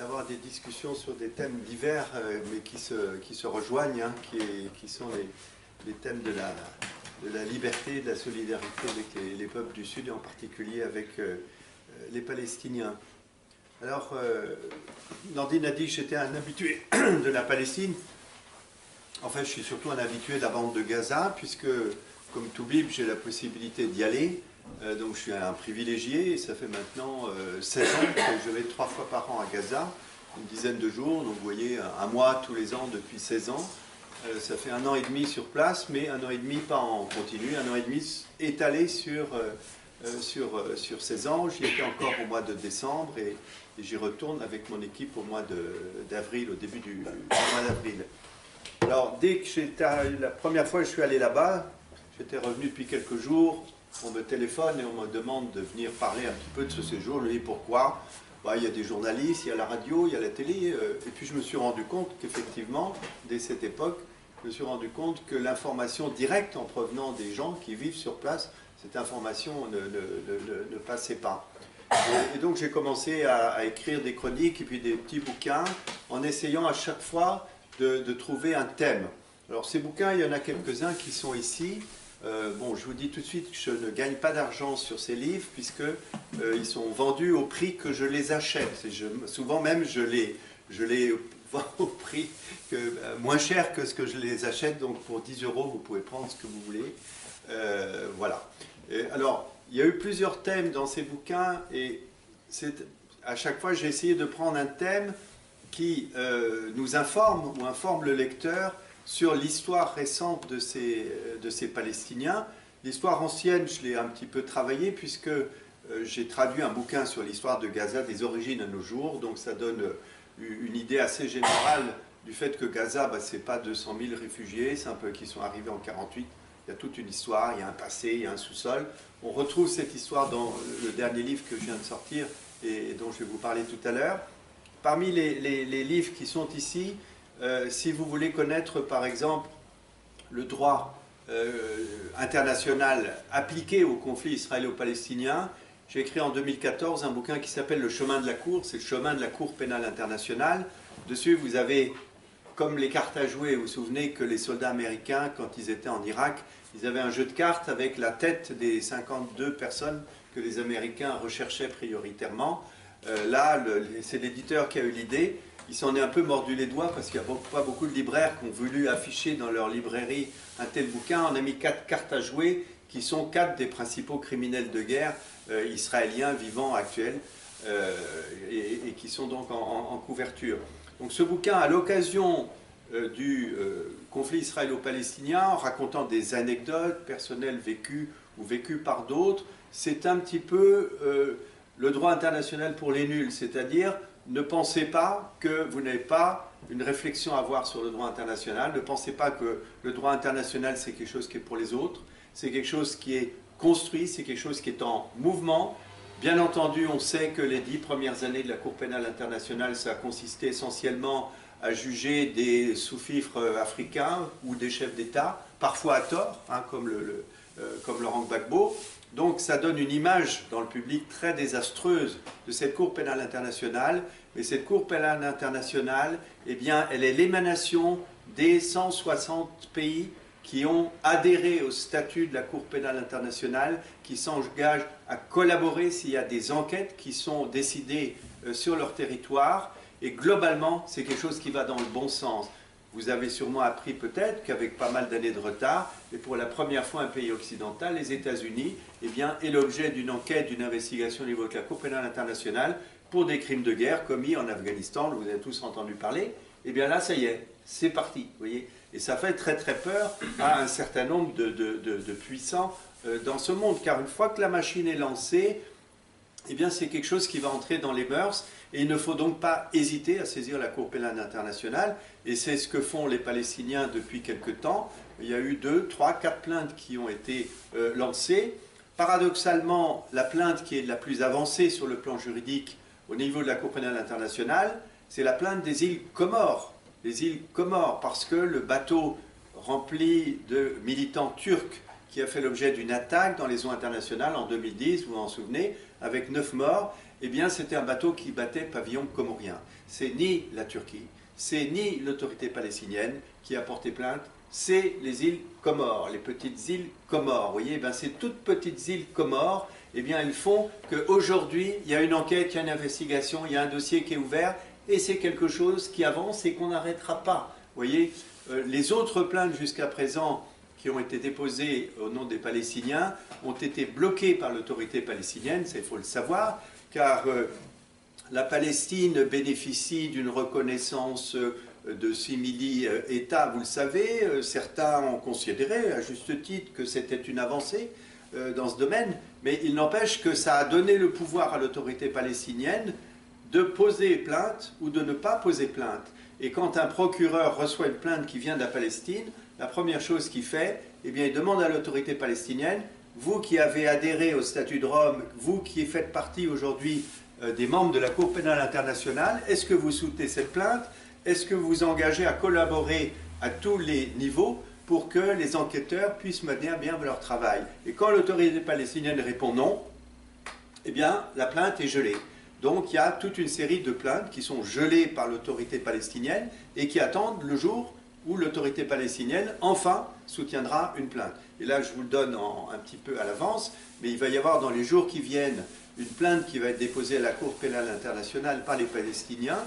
d'avoir des discussions sur des thèmes divers, mais qui se rejoignent, hein, qui sont les thèmes de la liberté, de la solidarité avec les peuples du Sud, et en particulier avec les Palestiniens. Alors, Nandine a dit que j'étais un habitué de la Palestine. Enfin, je suis surtout un habitué de la bande de Gaza, puisque, comme Toubib, j'ai la possibilité d'y aller. Donc je suis un privilégié, et ça fait maintenant 16 ans que je vais 3 fois par an à Gaza, une dizaine de jours, donc vous voyez, un mois tous les ans depuis 16 ans. Ça fait 1 an et demi sur place, mais 1 an et demi pas en continu, 1 an et demi étalé sur 16 ans. J'y étais encore au mois de décembre, et j'y retourne avec mon équipe au mois d'avril, au début du mois d'avril. Alors dès que j'étais, la première fois que je suis allé là-bas, j'étais revenu depuis quelques jours. On me téléphone et on me demande de venir parler un petit peu de ce séjour. Je lui dis pourquoi. Bah, il y a des journalistes, il y a la radio, il y a la télé. Et puis je me suis rendu compte qu'effectivement, dès cette époque, je me suis rendu compte que l'information directe en provenant des gens qui vivent sur place, cette information ne passait pas. Et donc j'ai commencé à écrire des chroniques et puis des petits bouquins en essayant à chaque fois de trouver un thème. Alors ces bouquins, il y en a quelques-uns qui sont ici. Bon, je vous dis tout de suite que je ne gagne pas d'argent sur ces livres, puisque ils sont vendus au prix que je les achète. Souvent même, je les vends au prix moins cher que ce que je les achète. Donc pour 10 €, vous pouvez prendre ce que vous voulez. Voilà. Et alors, il y a eu plusieurs thèmes dans ces bouquins, et à chaque fois, j'ai essayé de prendre un thème qui nous informe ou informe le lecteur sur l'histoire récente de ces Palestiniens. L'histoire ancienne, je l'ai un petit peu travaillée, puisque j'ai traduit un bouquin sur l'histoire de Gaza des origines à nos jours, donc ça donne une idée assez générale du fait que Gaza, bah, c'est pas 200 000 réfugiés, c'est un peu qui sont arrivés en 48, il y a toute une histoire, il y a un passé, il y a un sous-sol. On retrouve cette histoire dans le dernier livre que je viens de sortir et dont je vais vous parler tout à l'heure. Parmi les livres qui sont ici, si vous voulez connaître, par exemple, le droit international appliqué au conflit israélo-palestinien, j'ai écrit en 2014 un bouquin qui s'appelle « Le chemin de la Cour », c'est le chemin de la Cour pénale internationale. Dessus, vous avez, comme les cartes à jouer, vous vous souvenez que les soldats américains, quand ils étaient en Irak, ils avaient un jeu de cartes avec la tête des 52 personnes que les Américains recherchaient prioritairement. Là, c'est l'éditeur qui a eu l'idée. Il s'en est un peu mordu les doigts parce qu'il n'y a pas beaucoup de libraires qui ont voulu afficher dans leur librairie un tel bouquin. On a mis 4 cartes à jouer qui sont 4 des principaux criminels de guerre israéliens vivants actuels et qui sont donc en couverture. Donc ce bouquin, à l'occasion du conflit israélo-palestinien, en racontant des anecdotes personnelles vécues ou vécues par d'autres, c'est un petit peu le droit international pour les nuls, c'est-à-dire ne pensez pas que vous n'avez pas une réflexion à avoir sur le droit international, ne pensez pas que le droit international c'est quelque chose qui est pour les autres, c'est quelque chose qui est construit, c'est quelque chose qui est en mouvement. Bien entendu, on sait que les 10 premières années de la Cour pénale internationale, ça a consisté essentiellement à juger des sous-fifres africains ou des chefs d'État, parfois à tort, hein, comme Laurent Gbagbo. Donc ça donne une image dans le public très désastreuse de cette Cour pénale internationale. Mais cette Cour pénale internationale, eh bien, elle est l'émanation des 160 pays qui ont adhéré au statut de la Cour pénale internationale, qui s'engagent à collaborer s'il y a des enquêtes qui sont décidées sur leur territoire. Et globalement, c'est quelque chose qui va dans le bon sens. Vous avez sûrement appris peut-être qu'avec pas mal d'années de retard, mais pour la première fois un pays occidental, les États-Unis, eh bien, est l'objet d'une enquête, d'une investigation au niveau de la Cour pénale internationale pour des crimes de guerre commis en Afghanistan, vous avez tous entendu parler. Eh bien là, ça y est, c'est parti, vous voyez. Et ça fait très très peur à un certain nombre de puissants dans ce monde, car une fois que la machine est lancée, eh bien c'est quelque chose qui va entrer dans les mœurs. Et il ne faut donc pas hésiter à saisir la Cour pénale internationale, et c'est ce que font les Palestiniens depuis quelque temps. Il y a eu 2, 3, 4 plaintes qui ont été lancées. Paradoxalement, la plainte qui est la plus avancée sur le plan juridique au niveau de la Cour pénale internationale, c'est la plainte des îles Comores. Les îles Comores, parce que le bateau rempli de militants turcs qui a fait l'objet d'une attaque dans les eaux internationales en 2010, vous vous en souvenez, avec 9 morts, eh bien c'était un bateau qui battait pavillon comorien. C'est ni la Turquie, c'est ni l'autorité palestinienne qui a porté plainte, c'est les îles Comores, les petites îles Comores. Vous voyez, ben, ces toutes petites îles Comores, eh bien, elles font qu'aujourd'hui, il y a une enquête, il y a une investigation, il y a un dossier qui est ouvert, et c'est quelque chose qui avance et qu'on n'arrêtera pas. Vous voyez, les autres plaintes jusqu'à présent qui ont été déposées au nom des Palestiniens ont été bloquées par l'autorité palestinienne, il faut le savoir, car la Palestine bénéficie d'une reconnaissance de simili-État, vous le savez. Certains ont considéré, à juste titre, que c'était une avancée dans ce domaine, mais il n'empêche que ça a donné le pouvoir à l'autorité palestinienne de poser plainte ou de ne pas poser plainte. Et quand un procureur reçoit une plainte qui vient de la Palestine, la première chose qu'il fait, eh bien, il demande à l'autorité palestinienne, vous qui avez adhéré au statut de Rome, vous qui faites partie aujourd'hui des membres de la Cour pénale internationale, est-ce que vous soutenez cette plainte? Est-ce que vous vous engagez à collaborer à tous les niveaux pour que les enquêteurs puissent mener à bien leur travail? Et quand l'autorité palestinienne répond non, eh bien, la plainte est gelée. Donc il y a toute une série de plaintes qui sont gelées par l'autorité palestinienne et qui attendent le jour où l'autorité palestinienne, enfin, soutiendra une plainte. Et là, je vous le donne un petit peu à l'avance, mais il va y avoir dans les jours qui viennent une plainte qui va être déposée à la Cour pénale internationale par les Palestiniens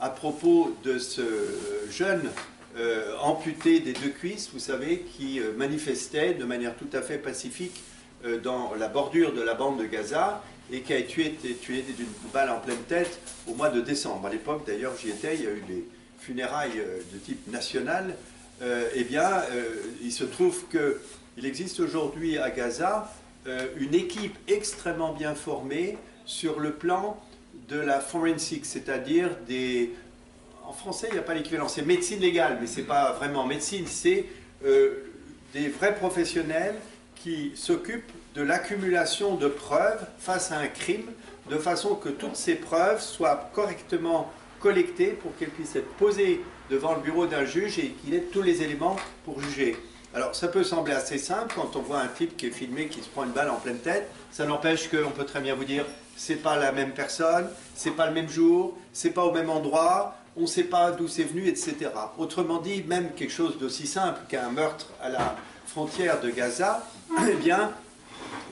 à propos de ce jeune amputé des deux cuisses, vous savez, qui manifestait de manière tout à fait pacifique dans la bordure de la bande de Gaza et qui a été tué d'une balle en pleine tête au mois de décembre. À l'époque, d'ailleurs, j'y étais, il y a eu des funérailles de type national. Eh bien, il se trouve qu'il existe aujourd'hui à Gaza une équipe extrêmement bien formée sur le plan de la forensique, c'est-à-dire des... En français, il n'y a pas l'équivalent, c'est médecine légale, mais ce n'est pas vraiment médecine, c'est des vrais professionnels qui s'occupent de l'accumulation de preuves face à un crime, de façon que toutes ces preuves soient correctement collectées pour qu'elles puissent être posées devant le bureau d'un juge et qu'il ait tous les éléments pour juger. Alors ça peut sembler assez simple quand on voit un type qui est filmé qui se prend une balle en pleine tête, ça n'empêche qu'on peut très bien vous dire c'est pas la même personne, c'est pas le même jour, c'est pas au même endroit, on ne sait pas d'où c'est venu, etc. Autrement dit, même quelque chose d'aussi simple qu'un meurtre à la frontière de Gaza, eh bien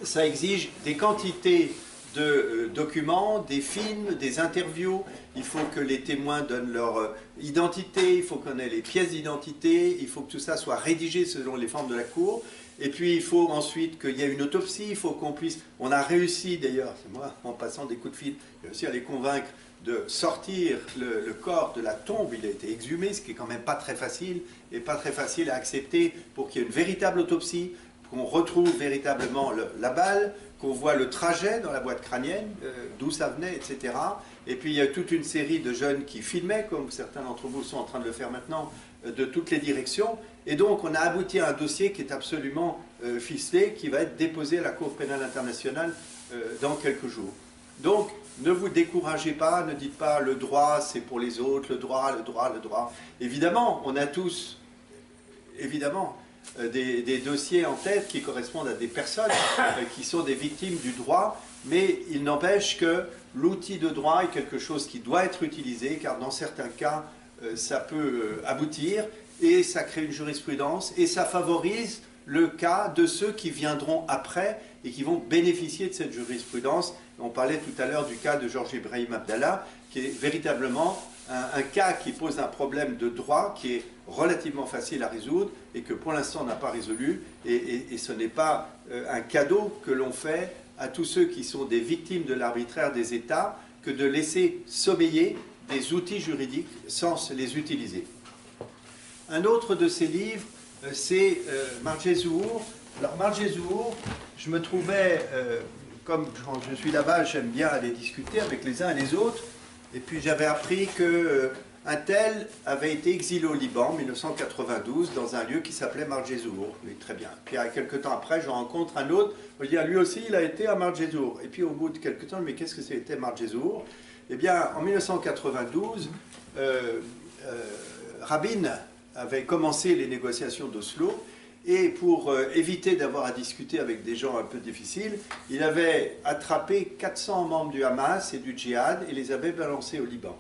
ça exige des quantités de documents, des films, des interviews, il faut que les témoins donnent leur identité, il faut qu'on ait les pièces d'identité, il faut que tout ça soit rédigé selon les formes de la Cour, et puis il faut ensuite qu'il y ait une autopsie, il faut qu'on puisse... On a réussi d'ailleurs, c'est moi, en passant des coups de fil, j'ai réussi à les convaincre de sortir le corps de la tombe, il a été exhumé, ce qui est quand même pas très facile, et pas très facile à accepter pour qu'il y ait une véritable autopsie, qu'on retrouve véritablement la balle, qu'on voit le trajet dans la boîte crânienne, d'où ça venait, etc. Et puis il y a toute une série de jeunes qui filmaient, comme certains d'entre vous sont en train de le faire maintenant, de toutes les directions. Et donc on a abouti à un dossier qui est absolument ficelé, qui va être déposé à la Cour pénale internationale dans quelques jours. Donc ne vous découragez pas, ne dites pas le droit c'est pour les autres, le droit, le droit, le droit. Évidemment, on a tous, évidemment, des dossiers en tête qui correspondent à des personnes qui sont des victimes du droit, mais il n'empêche que l'outil de droit est quelque chose qui doit être utilisé, car dans certains cas, ça peut aboutir, et ça crée une jurisprudence, et ça favorise le cas de ceux qui viendront après et qui vont bénéficier de cette jurisprudence. On parlait tout à l'heure du cas de Georges Ibrahim Abdallah, qui est véritablement un cas qui pose un problème de droit qui est relativement facile à résoudre et que pour l'instant on n'a pas résolu, et ce n'est pas un cadeau que l'on fait à tous ceux qui sont des victimes de l'arbitraire des États que de laisser sommeiller des outils juridiques sans les utiliser. Un autre de ces livres, c'est Marjeh Zuhour. Alors Marjeh Zuhour, je me trouvais, comme quand je suis là-bas, j'aime bien aller discuter avec les uns et les autres, et puis j'avais appris qu'un tel avait été exilé au Liban en 1992 dans un lieu qui s'appelait Marjeh Zuhour. Oui, très bien. Puis quelques temps après, je rencontre un autre, on dit, lui aussi il a été à Marjeh Zuhour. Et puis au bout de quelques temps, mais qu'est-ce que c'était Marjeh Zuhour? Eh bien en 1992, Rabin avait commencé les négociations d'Oslo et pour éviter d'avoir à discuter avec des gens un peu difficiles, il avait attrapé 400 membres du Hamas et du djihad et les avait balancés au Liban.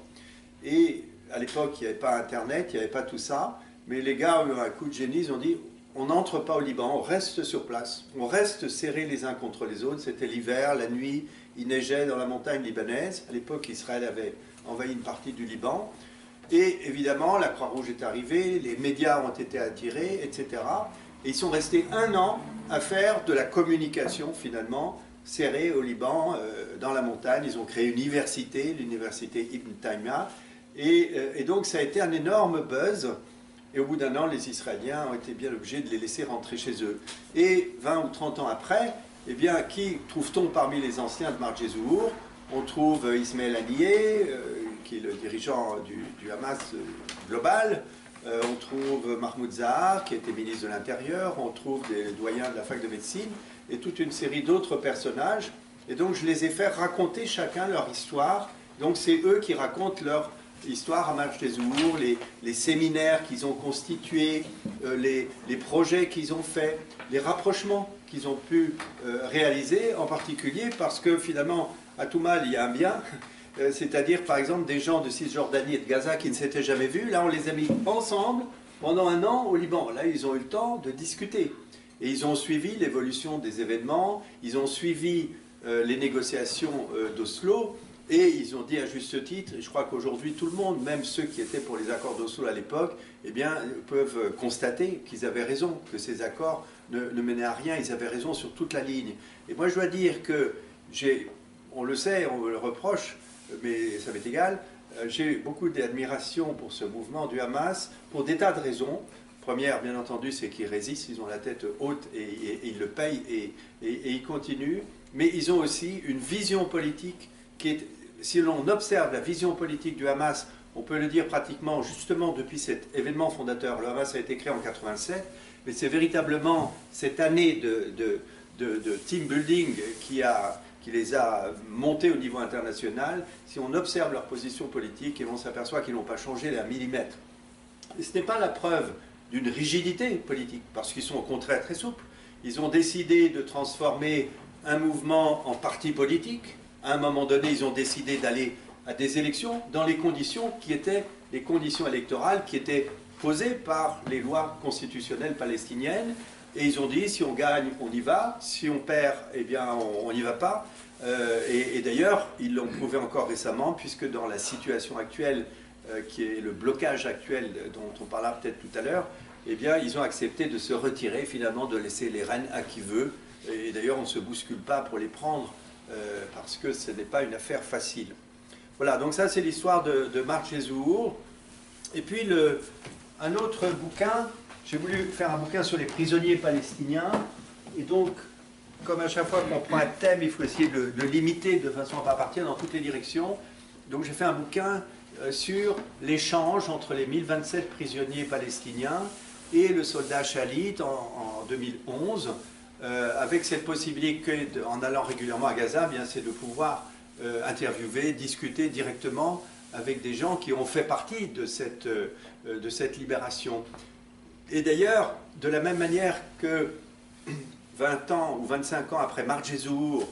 Et à l'époque, il n'y avait pas Internet, il n'y avait pas tout ça, mais les gars ont eu un coup de génie, ils ont dit « on n'entre pas au Liban, on reste sur place, on reste serrés les uns contre les autres ». C'était l'hiver, la nuit, il neigeait dans la montagne libanaise. À l'époque, Israël avait envahi une partie du Liban. Et évidemment, la Croix-Rouge est arrivée, les médias ont été attirés, etc. Et ils sont restés 1 an à faire de la communication, finalement, serrée au Liban, dans la montagne. Ils ont créé une université, l'université Ibn Taymiyyah. Et donc, ça a été un énorme buzz. Et au bout d'1 an, les Israéliens ont été bien obligés de les laisser rentrer chez eux. Et 20 ou 30 ans après, eh bien, qui trouve-t-on parmi les anciens de Marj Zuhur? On trouve Ismaël Haniyeh, qui est le dirigeant du Hamas global, on trouve Mahmoud Zahar, qui était ministre de l'Intérieur, on trouve des doyens de la fac de médecine, et toute une série d'autres personnages. Et donc je les ai fait raconter chacun leur histoire. Donc c'est eux qui racontent leur histoire à Marj Zuhur, les séminaires qu'ils ont constitués, les projets qu'ils ont faits, les rapprochements qu'ils ont pu réaliser, en particulier parce que finalement, à tout mal, il y a un bien. C'est-à-dire, par exemple, des gens de Cisjordanie et de Gaza qui ne s'étaient jamais vus. Là, on les a mis ensemble pendant 1 an au Liban. Là, ils ont eu le temps de discuter. Et ils ont suivi l'évolution des événements, ils ont suivi les négociations d'Oslo, et ils ont dit à juste titre, et je crois qu'aujourd'hui, tout le monde, même ceux qui étaient pour les accords d'Oslo à l'époque, eh bien, peuvent constater qu'ils avaient raison, que ces accords ne menaient à rien, ils avaient raison sur toute la ligne. Et moi, je dois dire que on le sait, on me le reproche, mais ça m'est égal, j'ai beaucoup d'admiration pour ce mouvement du Hamas, pour des tas de raisons. Première, bien entendu, c'est qu'ils résistent, ils ont la tête haute et ils le payent et ils continuent. Mais ils ont aussi une vision politique qui est, si l'on observe la vision politique du Hamas, on peut le dire pratiquement justement depuis cet événement fondateur. Le Hamas a été créé en 1987, mais c'est véritablement cette année de team building qui les a montés au niveau international. Si on observe leur position politique, et on s'aperçoit qu'ils n'ont pas changé d'un millimètre. Et ce n'est pas la preuve d'une rigidité politique, parce qu'ils sont au contraire très souples. Ils ont décidé de transformer un mouvement en parti politique. À un moment donné, ils ont décidé d'aller à des élections dans les conditions qui étaient les conditions électorales qui étaient posées par les lois constitutionnelles palestiniennes. Et ils ont dit, si on gagne, on y va, si on perd, eh bien, on n'y va pas. Et d'ailleurs, ils l'ont prouvé encore récemment, puisque dans la situation actuelle, qui est le blocage actuel dont on parlera peut-être tout à l'heure, eh bien, ils ont accepté de se retirer, finalement, de laisser les rênes à qui veut. Et d'ailleurs, on ne se bouscule pas pour les prendre, parce que ce n'est pas une affaire facile. Voilà, donc ça, c'est l'histoire de Marj Zuhur. Et puis, un autre bouquin... J'ai voulu faire un bouquin sur les prisonniers palestiniens, et donc, comme à chaque fois qu'on prend un thème, il faut essayer de le limiter de façon à ne pas partir dans toutes les directions. Donc j'ai fait un bouquin sur l'échange entre les 1027 prisonniers palestiniens et le soldat Shalit en 2011, avec cette possibilité qu'en allant régulièrement à Gaza, eh bien c'est de pouvoir interviewer, discuter directement avec des gens qui ont fait partie de cette libération. Et d'ailleurs, de la même manière que 20 ans ou 25 ans après Marj Zuhur,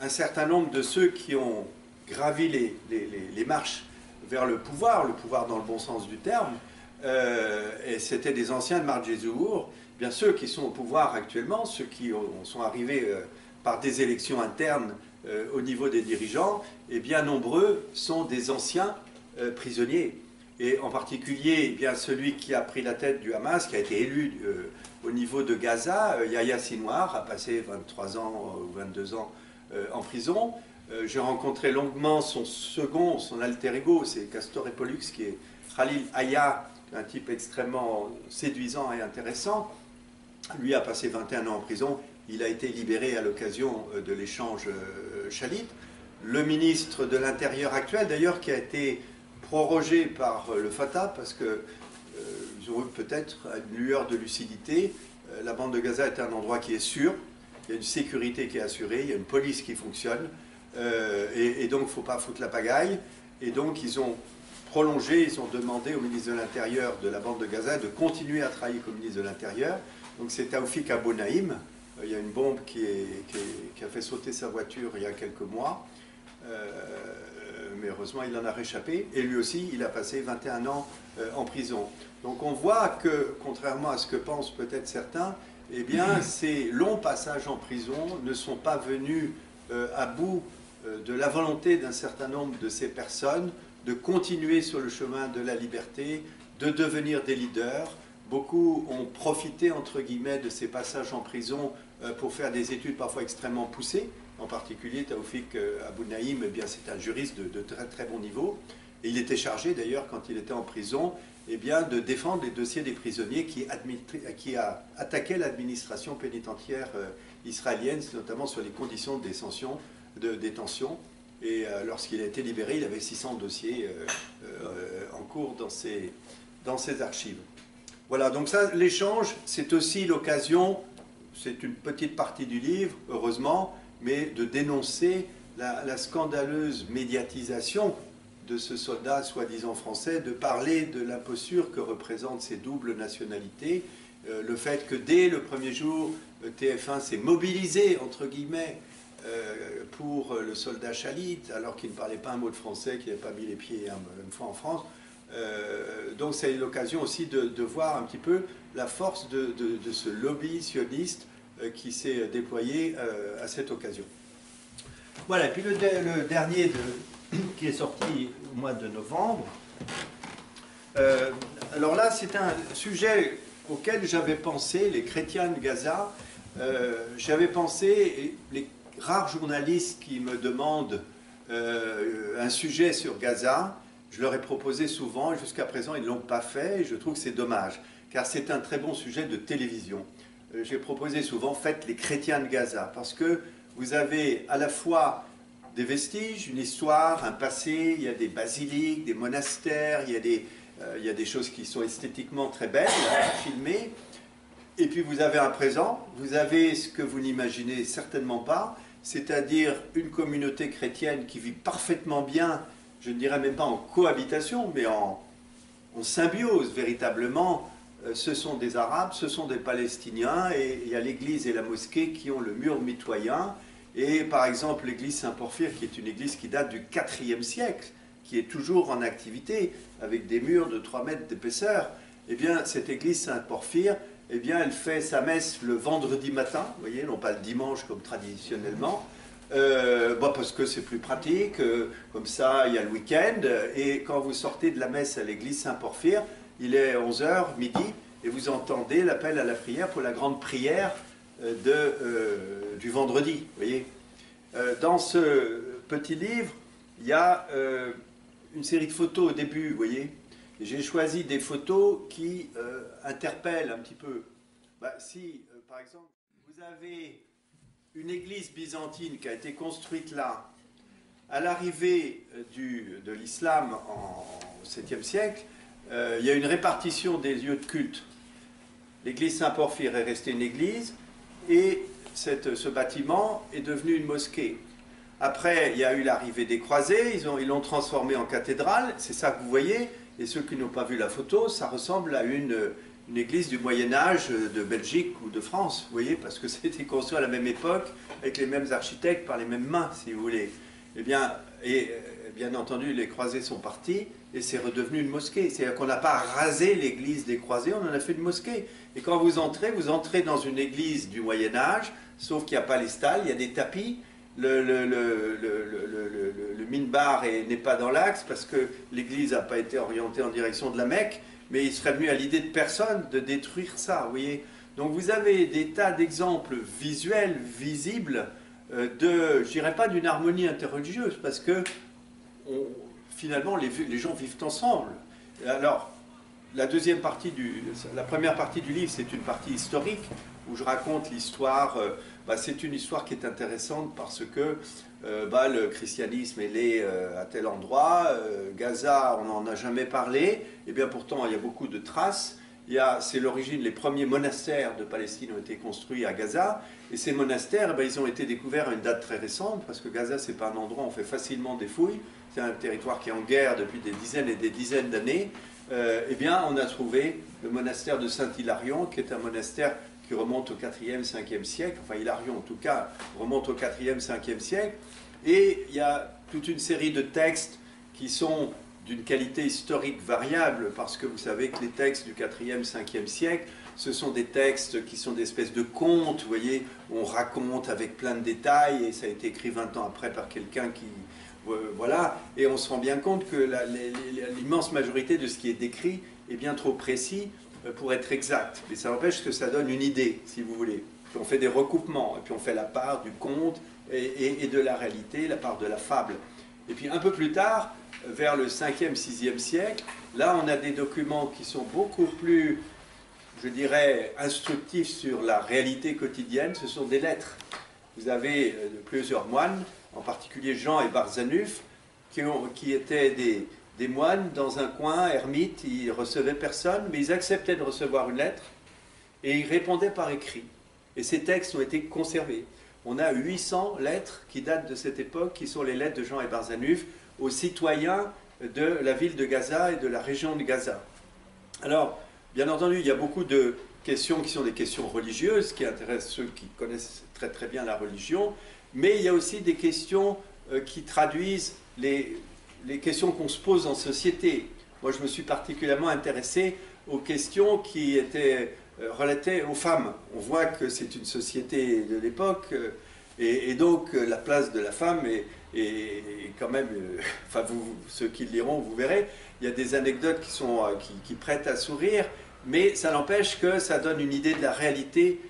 un certain nombre de ceux qui ont gravi les marches vers le pouvoir dans le bon sens du terme, et c'était des anciens de Marj Zuhur, eh bien ceux qui sont au pouvoir actuellement, ceux qui sont arrivés par des élections internes au niveau des dirigeants, et eh bien nombreux sont des anciens prisonniers. Et en particulier, eh bien, celui qui a pris la tête du Hamas, qui a été élu au niveau de Gaza, Yahya Sinwar, a passé 23 ans ou 22 ans en prison. J'ai rencontré longuement son alter ego, c'est Castor et Pollux, qui est Khalil Aya, un type extrêmement séduisant et intéressant. Lui a passé 21 ans en prison, il a été libéré à l'occasion de l'échange Shalit. Le ministre de l'Intérieur actuel, d'ailleurs, qui a été... prorogé par le Fatah parce qu'ils ont eu peut-être une lueur de lucidité. La bande de Gaza est un endroit qui est sûr, il y a une sécurité qui est assurée, il y a une police qui fonctionne, et donc il ne faut pas foutre la pagaille. Et donc ils ont prolongé, ils ont demandé au ministre de l'Intérieur de la bande de Gaza de continuer à travailler comme ministre de l'Intérieur. Donc c'est Taoufik Abounaïm. Il y a une bombe qui a fait sauter sa voiture il y a quelques mois. Mais heureusement, il en a réchappé. Et lui aussi, il a passé 21 ans en prison. Donc on voit que, contrairement à ce que pensent peut-être certains, eh bien, ces longs passages en prison ne sont pas venus à bout de la volonté d'un certain nombre de ces personnes de continuer sur le chemin de la liberté, de devenir des leaders. Beaucoup ont profité, entre guillemets, de ces passages en prison pour faire des études parfois extrêmement poussées. En particulier, Taoufik Abounaïm, eh bien, c'est un juriste de très très bon niveau. Et il était chargé, d'ailleurs, quand il était en prison, eh bien, de défendre les dossiers des prisonniers qui attaquaient l'administration pénitentiaire israélienne, notamment sur les conditions de détention. Et lorsqu'il a été libéré, il avait 600 dossiers en cours dans ses archives. Voilà, donc ça, l'échange, c'est aussi l'occasion, c'est une petite partie du livre, heureusement, mais de dénoncer la scandaleuse médiatisation de ce soldat soi-disant français, de parler de la posture que représentent ces doubles nationalités, le fait que dès le premier jour, TF1 s'est mobilisé, entre guillemets, pour le soldat Shalit, alors qu'il ne parlait pas un mot de français, qu'il n'avait pas mis les pieds une fois en France. Donc c'est l'occasion aussi de voir un petit peu la force de ce lobby sioniste qui s'est déployé à cette occasion. Voilà, et puis le dernier qui est sorti au mois de novembre. Alors là, c'est un sujet auquel j'avais pensé, les chrétiens de Gaza, j'avais pensé, les rares journalistes qui me demandent un sujet sur Gaza, je leur ai proposé souvent, et jusqu'à présent, ils ne l'ont pas fait, et je trouve que c'est dommage, car c'est un très bon sujet de télévision. J'ai proposé souvent, faites les chrétiens de Gaza, parce que vous avez à la fois des vestiges, une histoire, un passé, il y a des basiliques, des monastères, il y a des choses qui sont esthétiquement très belles, à filmer, et puis vous avez un présent, vous avez ce que vous n'imaginez certainement pas, c'est-à-dire une communauté chrétienne qui vit parfaitement bien, je ne dirais même pas en cohabitation, mais en symbiose véritablement. Ce sont des Arabes, ce sont des Palestiniens, et il y a l'église et la mosquée qui ont le mur mitoyen. Et par exemple, l'église Saint-Porphyre, qui est une église qui date du IVe siècle, qui est toujours en activité, avec des murs de 3 mètres d'épaisseur, eh bien, cette église Saint-Porphyre, eh bien, elle fait sa messe le vendredi matin, vous voyez, non pas le dimanche comme traditionnellement, parce que c'est plus pratique, comme ça, il y a le week-end, et quand vous sortez de la messe à l'église Saint-Porphyre, il est 11h, midi, et vous entendez l'appel à la prière pour la grande prière du vendredi, voyez. Dans ce petit livre, il y a une série de photos au début, vous voyez. J'ai choisi des photos qui interpellent un petit peu. Si, par exemple, vous avez une église byzantine qui a été construite là, à l'arrivée de l'islam au 7e siècle, il y a une répartition des lieux de culte. L'église Saint-Porphyre est restée une église, et ce bâtiment est devenu une mosquée. Après, il y a eu l'arrivée des croisés, ils l'ont transformé en cathédrale, c'est ça que vous voyez, et ceux qui n'ont pas vu la photo, ça ressemble à une église du Moyen-Âge de Belgique ou de France, vous voyez, parce que c'était construit à la même époque, avec les mêmes architectes, par les mêmes mains, si vous voulez. Bien entendu, les croisés sont partis, et c'est redevenu une mosquée. C'est-à-dire qu'on n'a pas rasé l'église des croisés, on en a fait une mosquée. Et quand vous entrez dans une église du Moyen-Âge, sauf qu'il n'y a pas les stalles, il y a des tapis. Le minbar n'est pas dans l'axe, parce que l'église n'a pas été orientée en direction de la Mecque, mais il serait venu à l'idée de personne de détruire ça, vous voyez. Donc vous avez des tas d'exemples visuels, visibles, je dirais pas d'une harmonie interreligieuse, parce que finalement, les gens vivent ensemble. Alors, la première partie du livre, c'est une partie historique, où je raconte l'histoire. C'est une histoire qui est intéressante parce que le christianisme est né à tel endroit. Gaza, on n'en a jamais parlé. Et bien pourtant, il y a beaucoup de traces. C'est l'origine, les premiers monastères de Palestine ont été construits à Gaza, et ces monastères, ils ont été découverts à une date très récente, parce que Gaza, c'est pas un endroit où on fait facilement des fouilles, c'est un territoire qui est en guerre depuis des dizaines et des dizaines d'années. On a trouvé le monastère de Saint-Hilarion, qui est un monastère qui remonte au 4e, 5e siècle, enfin Hilarion en tout cas remonte au 4e, 5e siècle, et il y a toute une série de textes qui sont d'une qualité historique variable, parce que vous savez que les textes du 4e, 5e siècle, ce sont des textes qui sont des espèces de contes, vous voyez, on raconte avec plein de détails, et ça a été écrit 20 ans après par quelqu'un qui... voilà, et on se rend bien compte que l'immense majorité de ce qui est décrit est bien trop précis pour être exact. Mais ça n'empêche que ça donne une idée, si vous voulez. Puis on fait des recoupements, et puis on fait la part du conte et de la réalité, la part de la fable. Et puis un peu plus tard, vers le 5e, 6e siècle, là on a des documents qui sont beaucoup plus, je dirais, instructifs sur la réalité quotidienne, ce sont des lettres. Vous avez plusieurs moines, en particulier Jean et Barzanuf, qui étaient des moines dans un coin, ermites, ils ne recevaient personne, mais ils acceptaient de recevoir une lettre, et ils répondaient par écrit. Et ces textes ont été conservés. On a 800 lettres qui datent de cette époque, qui sont les lettres de Jean et Barzanuf, aux citoyens de la ville de Gaza et de la région de Gaza. Alors, bien entendu, il y a beaucoup de questions qui sont des questions religieuses, qui intéressent ceux qui connaissent très très bien la religion, mais il y a aussi des questions qui traduisent les questions qu'on se pose en société. Moi, je me suis particulièrement intéressé aux questions qui étaient relatées aux femmes. On voit que c'est une société de l'époque, et donc la place de la femme est quand même... enfin, ceux qui le liront, vous verrez, il y a des anecdotes qui prêtent à sourire, mais ça n'empêche que ça donne une idée de la réalité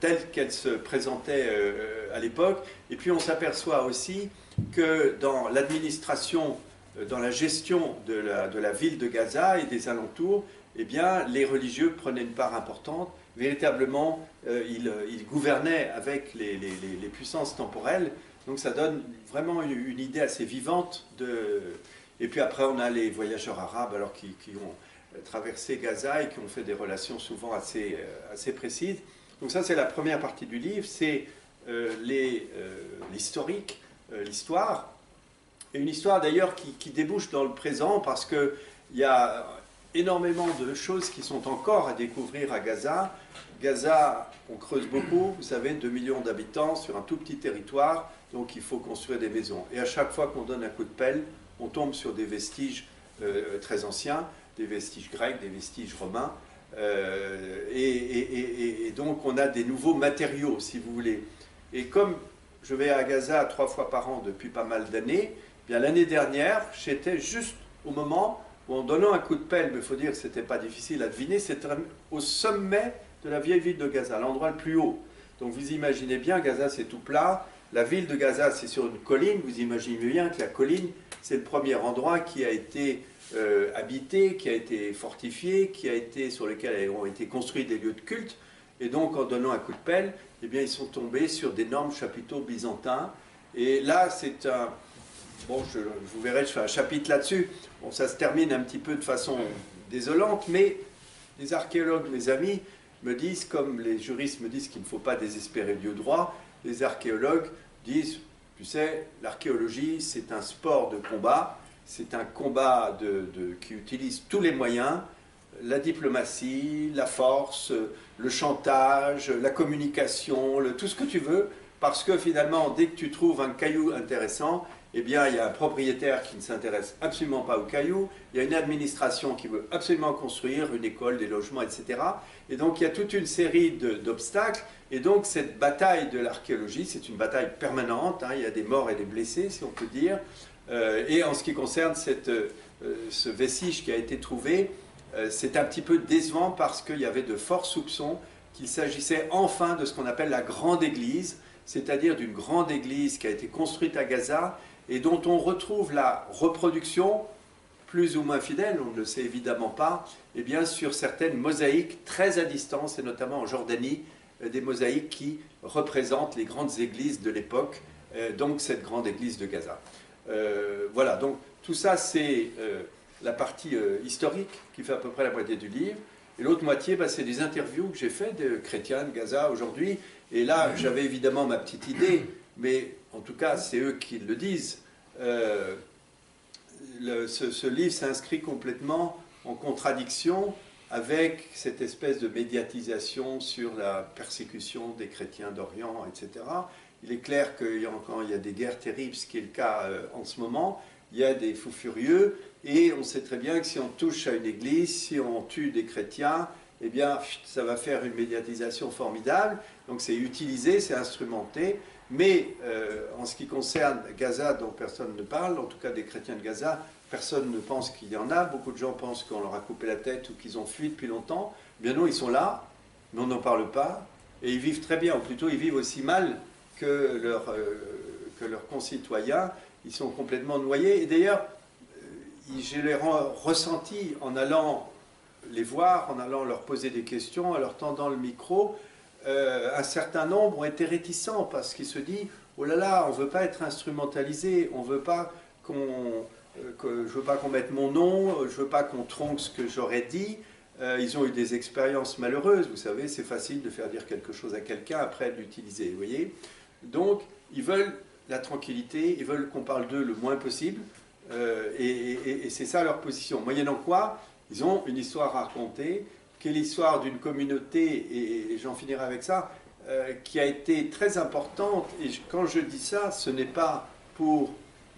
telle qu'elle se présentait à l'époque. Et puis on s'aperçoit aussi que dans l'administration, dans la gestion de la ville de Gaza et des alentours, eh bien, les religieux prenaient une part importante. Véritablement, ils gouvernaient avec les puissances temporelles. Donc ça donne vraiment une idée assez vivante de... Et puis après, on a les voyageurs arabes alors, qui ont traversé Gaza et qui ont fait des relations souvent assez précises. Donc ça, c'est la première partie du livre, c'est l'historique, l'histoire. Et une histoire d'ailleurs qui débouche dans le présent, parce qu'il y a énormément de choses qui sont encore à découvrir à Gaza. Gaza, on creuse beaucoup, vous savez, 2 millions d'habitants sur un tout petit territoire, donc il faut construire des maisons. Et à chaque fois qu'on donne un coup de pelle, on tombe sur des vestiges très anciens, des vestiges grecs, des vestiges romains. Et donc on a des nouveaux matériaux, si vous voulez. Et comme je vais à Gaza 3 fois par an depuis pas mal d'années, bien l'année dernière, j'étais juste au moment où, en donnant un coup de pelle, mais il faut dire que ce n'était pas difficile à deviner, c'était au sommet de la vieille ville de Gaza, l'endroit le plus haut. Donc vous imaginez bien, Gaza c'est tout plat, la ville de Gaza c'est sur une colline, vous imaginez bien que la colline c'est le premier endroit qui a été... habité, qui a été fortifié, sur lequel ont été construits des lieux de culte, et donc en donnant un coup de pelle, eh bien, ils sont tombés sur d'énormes chapiteaux byzantins. Et là, c'est un... Bon, vous verrez, je fais un chapitre là-dessus. Bon, ça se termine un petit peu de façon désolante, mais les archéologues, mes amis, me disent, comme les juristes me disent qu'il ne faut pas désespérer Dieu droit, les archéologues disent, tu sais, l'archéologie, c'est un sport de combat. C'est un combat qui utilise tous les moyens, la diplomatie, la force, le chantage, la communication, tout ce que tu veux, parce que finalement, dès que tu trouves un caillou intéressant, eh bien, il y a un propriétaire qui ne s'intéresse absolument pas au caillou, il y a une administration qui veut absolument construire, une école, des logements, etc. Et donc, il y a toute une série d'obstacles, et donc cette bataille de l'archéologie, c'est une bataille permanente, hein, il y a des morts et des blessés, si on peut dire. Et en ce qui concerne ce vestige qui a été trouvé, c'est un petit peu décevant parce qu'il y avait de forts soupçons qu'il s'agissait enfin de ce qu'on appelle la grande église, c'est-à-dire d'une grande église qui a été construite à Gaza et dont on retrouve la reproduction, plus ou moins fidèle, on ne le sait évidemment pas, eh bien, sur certaines mosaïques très à distance, et notamment en Jordanie, des mosaïques qui représentent les grandes églises de l'époque, donc cette grande église de Gaza. Voilà, donc tout ça c'est la partie historique qui fait à peu près la moitié du livre, et l'autre moitié c'est des interviews que j'ai faites de chrétiens de Gaza aujourd'hui, et là j'avais évidemment ma petite idée, mais en tout cas c'est eux qui le disent. Ce livre s'inscrit complètement en contradiction avec cette espèce de médiatisation sur la persécution des chrétiens d'Orient, etc. Il est clair que quand il y a des guerres terribles, ce qui est le cas en ce moment, il y a des fous furieux, et on sait très bien que si on touche à une église, si on tue des chrétiens, eh bien ça va faire une médiatisation formidable, donc c'est utilisé, c'est instrumenté, mais en ce qui concerne Gaza, dont personne ne parle, en tout cas des chrétiens de Gaza, personne ne pense qu'il y en a, beaucoup de gens pensent qu'on leur a coupé la tête ou qu'ils ont fui depuis longtemps, eh bien non, ils sont là, mais on n'en parle pas, et ils vivent très bien, ou plutôt ils vivent aussi mal que leurs concitoyens, ils sont complètement noyés, et d'ailleurs, je les ressentis en allant les voir, en allant leur poser des questions, en leur tendant le micro, un certain nombre ont été réticents parce qu'ils se disent « Oh là là, on ne veut pas être instrumentalisé, on ne veut pas qu'on mette mon nom, je ne veux pas qu'on tronque ce que j'aurais dit ». Ils ont eu des expériences malheureuses, vous savez, c'est facile de faire dire quelque chose à quelqu'un après de l'utiliser, vous voyez. Donc, ils veulent la tranquillité, ils veulent qu'on parle d'eux le moins possible, et c'est ça leur position. Moyennant quoi, ils ont une histoire à raconter, qui est l'histoire d'une communauté, et j'en finirai avec ça, qui a été très importante, et quand je dis ça, ce n'est pas pour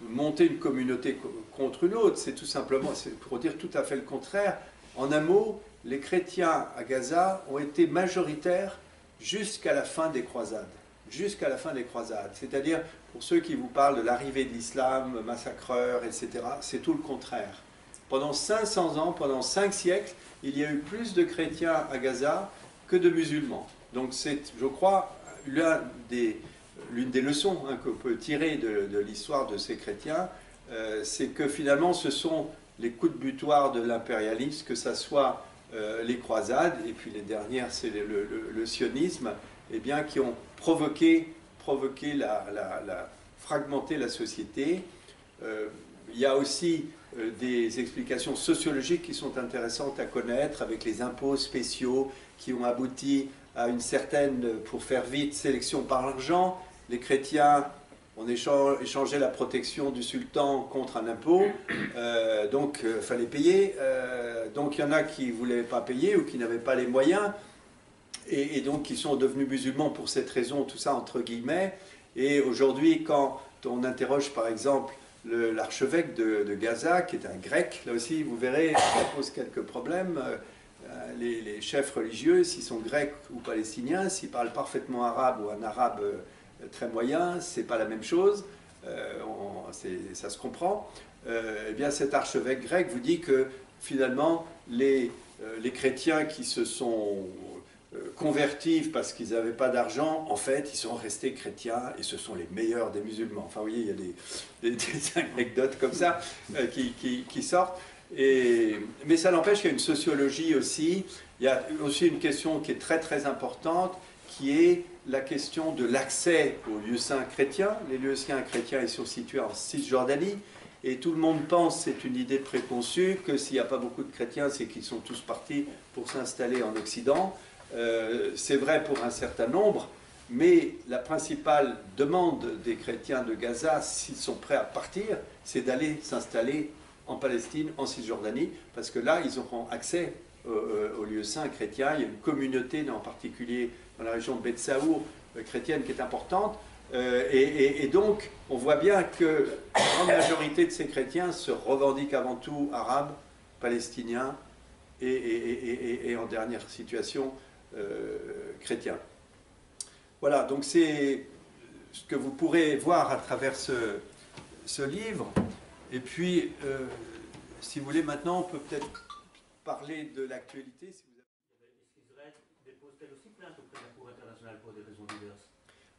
monter une communauté contre une autre, c'est tout simplement, c'est pour dire tout à fait le contraire. En un mot, les chrétiens à Gaza ont été majoritaires jusqu'à la fin des croisades. Jusqu'à la fin des croisades. C'est-à-dire, pour ceux qui vous parlent de l'arrivée de l'islam, massacreur, etc., c'est tout le contraire. Pendant 500 ans, pendant 5 siècles, il y a eu plus de chrétiens à Gaza que de musulmans. Donc c'est, je crois, l'une des leçons qu'on peut tirer de l'histoire de ces chrétiens, c'est que finalement ce sont les coups de butoir de l'impérialisme, que ça soit les croisades, et puis les dernières, c'est le sionisme, eh bien, qui ont provoqué fragmenté la société. Il y a aussi des explications sociologiques qui sont intéressantes à connaître, avec les impôts spéciaux qui ont abouti à une certaine, pour faire vite, sélection par l'argent. Les chrétiens on échangeait la protection du sultan contre un impôt, donc il fallait payer. Donc il y en a qui ne voulaient pas payer ou qui n'avaient pas les moyens, et donc qui sont devenus musulmans pour cette raison, tout ça entre guillemets. Et aujourd'hui, quand on interroge par exemple l'archevêque de Gaza, qui est un grec, là aussi vous verrez, ça pose quelques problèmes. Les chefs religieux, s'ils sont grecs ou palestiniens, s'ils parlent parfaitement arabe ou un arabe très moyen, c'est pas la même chose, ça se comprend. Eh bien, cet archevêque grec vous dit que finalement les chrétiens qui se sont convertis parce qu'ils n'avaient pas d'argent, en fait, ils sont restés chrétiens et ce sont les meilleurs des musulmans. Enfin, vous voyez, il y a des anecdotes comme ça qui sortent. Mais ça n'empêche qu'il y a une sociologie aussi. Il y a aussi une question qui est très très importante, qui est la question de l'accès aux lieux saints chrétiens. Les lieux saints chrétiens, ils sont situés en Cisjordanie, et tout le monde pense, c'est une idée préconçue, que s'il n'y a pas beaucoup de chrétiens, c'est qu'ils sont tous partis pour s'installer en Occident. C'est vrai pour un certain nombre, mais la principale demande des chrétiens de Gaza, s'ils sont prêts à partir, c'est d'aller s'installer en Palestine, en Cisjordanie, parce que là, ils auront accès aux lieux saints chrétiens. Il y a une communauté, en particulier dans la région de Betsaour, chrétienne, qui est importante. Et donc, on voit bien que la grande majorité de ces chrétiens se revendiquent avant tout arabes, palestiniens et en dernière situation, chrétiens. Voilà, donc c'est ce que vous pourrez voir à travers ce livre. Et puis, si vous voulez, maintenant, on peut peut-être parler de l'actualité.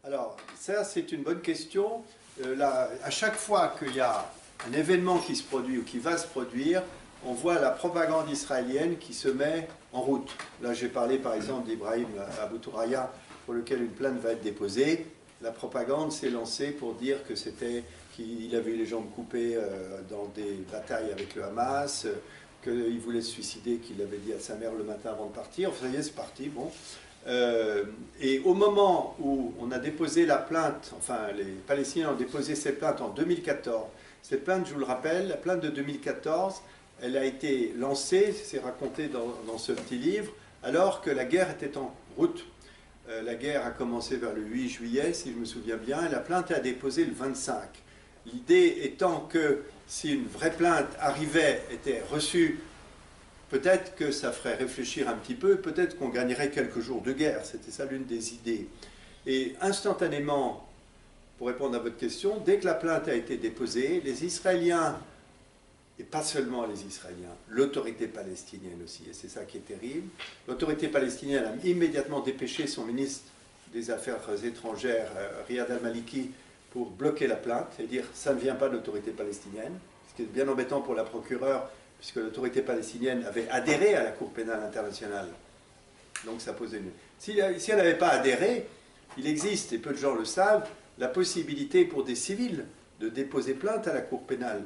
Alors, ça, c'est une bonne question. À chaque fois qu'il y a un événement qui se produit ou qui va se produire, on voit la propagande israélienne qui se met en route. Là, j'ai parlé, par exemple, d'Ibrahim Aboutouraya, pour lequel une plainte va être déposée. La propagande s'est lancée pour dire que qu'il avait eu les jambes coupées dans des batailles avec le Hamas, qu'il voulait se suicider, qu'il l'avait dit à sa mère le matin avant de partir. Enfin, ça y est, c'est parti, bon. Et au moment où on a déposé la plainte, enfin les Palestiniens ont déposé cette plainte en 2014, cette plainte, je vous le rappelle, la plainte de 2014, elle a été lancée, c'est raconté dans ce petit livre, alors que la guerre était en route. La guerre a commencé vers le 8 juillet, si je me souviens bien, et la plainte a déposé le 25. L'idée étant que si une vraie plainte arrivait, était reçue, peut-être que ça ferait réfléchir un petit peu, peut-être qu'on gagnerait quelques jours de guerre, c'était ça l'une des idées. Et instantanément, pour répondre à votre question, dès que la plainte a été déposée, les Israéliens, et pas seulement les Israéliens, l'autorité palestinienne aussi, et c'est ça qui est terrible, l'autorité palestinienne a immédiatement dépêché son ministre des Affaires étrangères, Riyad al-Maliki, pour bloquer la plainte et dire « ça ne vient pas de l'autorité palestinienne », ce qui est bien embêtant pour la procureure, puisque l'autorité palestinienne avait adhéré à la Cour pénale internationale. Donc ça posait une... Si elle n'avait pas adhéré, il existe, et peu de gens le savent, la possibilité pour des civils de déposer plainte à la Cour pénale,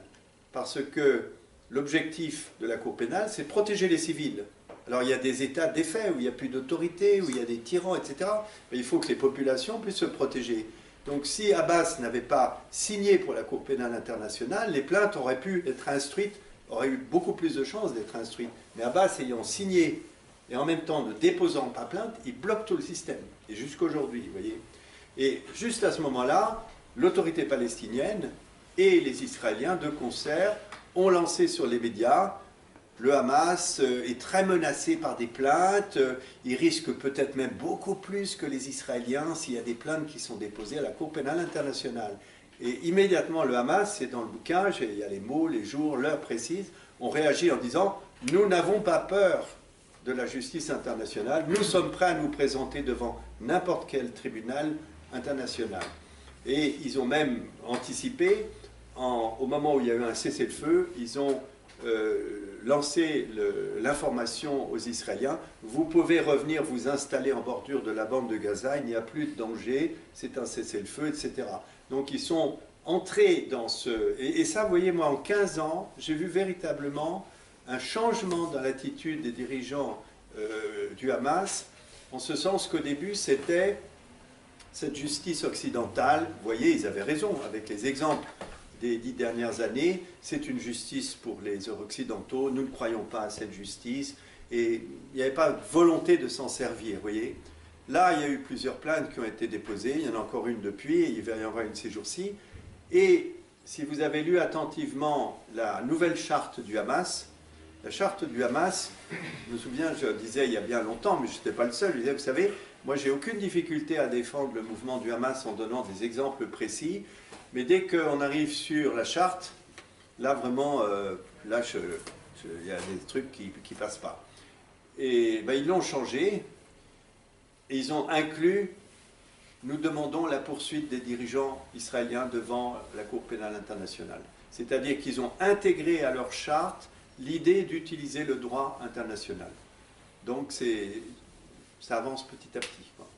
parce que l'objectif de la Cour pénale, c'est de protéger les civils. Alors il y a des états défaits, où il n'y a plus d'autorité, où il y a des tyrans, etc. Mais il faut que les populations puissent se protéger. Donc si Abbas n'avait pas signé pour la Cour pénale internationale, les plaintes auraient pu être instruites, auraient eu beaucoup plus de chances d'être instruites. Mais Abbas ayant signé et en même temps ne déposant pas plainte, il bloque tout le système. Et jusqu'aujourd'hui, vous voyez. Et juste à ce moment-là, l'autorité palestinienne et les Israéliens de concert ont lancé sur les médias le Hamas est très menacé par des plaintes, il risque peut-être même beaucoup plus que les Israéliens s'il y a des plaintes qui sont déposées à la Cour pénale internationale. Et immédiatement le Hamas, c'est dans le bouquin, il y a les mots, les jours, l'heure précise, on réagit en disant « nous n'avons pas peur de la justice internationale, nous sommes prêts à nous présenter devant n'importe quel tribunal international ». Et ils ont même anticipé, au moment où il y a eu un cessez-le-feu, ils ont... lancer l'information aux Israéliens, vous pouvez revenir vous installer en bordure de la bande de Gaza, il n'y a plus de danger, c'est un cessez-le-feu, etc. Donc ils sont entrés dans ce... Et ça, vous voyez, moi, en 15 ans, j'ai vu véritablement un changement dans l'attitude des dirigeants du Hamas, en ce sens qu'au début, c'était cette justice occidentale, vous voyez, ils avaient raison, avec les exemples des 10 dernières années, c'est une justice pour les occidentaux, nous ne croyons pas à cette justice, et il n'y avait pas de volonté de s'en servir, vous voyez. Là, il y a eu plusieurs plaintes qui ont été déposées, il y en a encore une depuis, et il va y en avoir une ces jours-ci, et si vous avez lu attentivement la nouvelle charte du Hamas, la charte du Hamas, je me souviens, je disais il y a bien longtemps, mais je n'étais pas le seul, je disais, vous savez, moi j'ai aucune difficulté à défendre le mouvement du Hamas en donnant des exemples précis, mais dès qu'on arrive sur la charte, là vraiment, là, il y a des trucs qui ne passent pas. Et ben, ils l'ont changé, et ils ont inclus, nous demandons la poursuite des dirigeants israéliens devant la Cour pénale internationale. C'est-à-dire qu'ils ont intégré à leur charte l'idée d'utiliser le droit international. Donc ça avance petit à petit, quoi.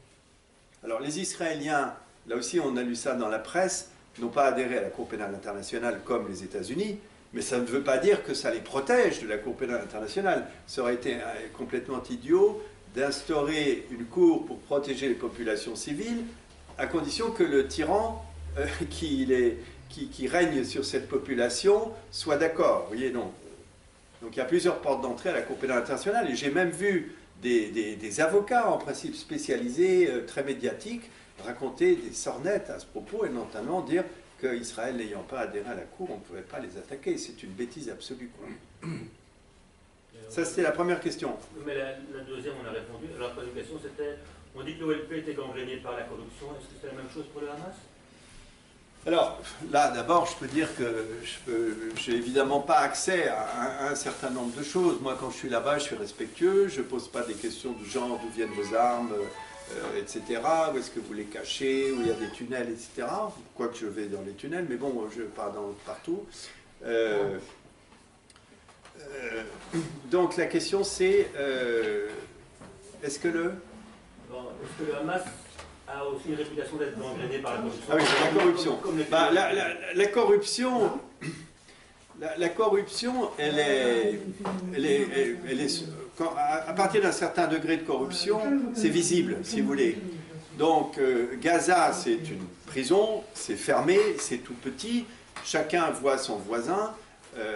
Alors les Israéliens, là aussi on a lu ça dans la presse, n'ont pas adhéré à la Cour pénale internationale comme les États-Unis, mais ça ne veut pas dire que ça les protège de la Cour pénale internationale. Ça aurait été complètement idiot d'instaurer une cour pour protéger les populations civiles, à condition que le tyran qui règne sur cette population soit d'accord. Vous voyez, non. Donc il y a plusieurs portes d'entrée à la Cour pénale internationale, et j'ai même vu des avocats en principe spécialisés, très médiatiques, raconter des sornettes à ce propos et notamment dire qu'Israël n'ayant pas adhéré à la Cour, on ne pouvait pas les attaquer. C'est une bêtise absolue, quoi. Ça, c'était la première question. Mais la deuxième, on a répondu. Alors, la troisième question, c'était, on dit que l'OLP était gangrénée par la corruption. Est-ce que c'est la même chose pour le Hamas? Alors, là, d'abord, je peux dire que je n'ai évidemment pas accès à un certain nombre de choses. Moi, quand je suis là-bas, je suis respectueux. Je ne pose pas des questions du genre d'où viennent vos armes, etc. Où est-ce que vous les cachez, où il y a des tunnels, etc. Quoique je vais dans les tunnels, mais bon, je pars partout. Donc la question c'est, est-ce que le Hamas a aussi une réputation d'être gangréné par la corruption? Ah oui, la corruption. Bah, la corruption, elle est à partir d'un certain degré de corruption, c'est visible, si vous voulez. Donc, Gaza, c'est une prison, c'est fermé, c'est tout petit, chacun voit son voisin.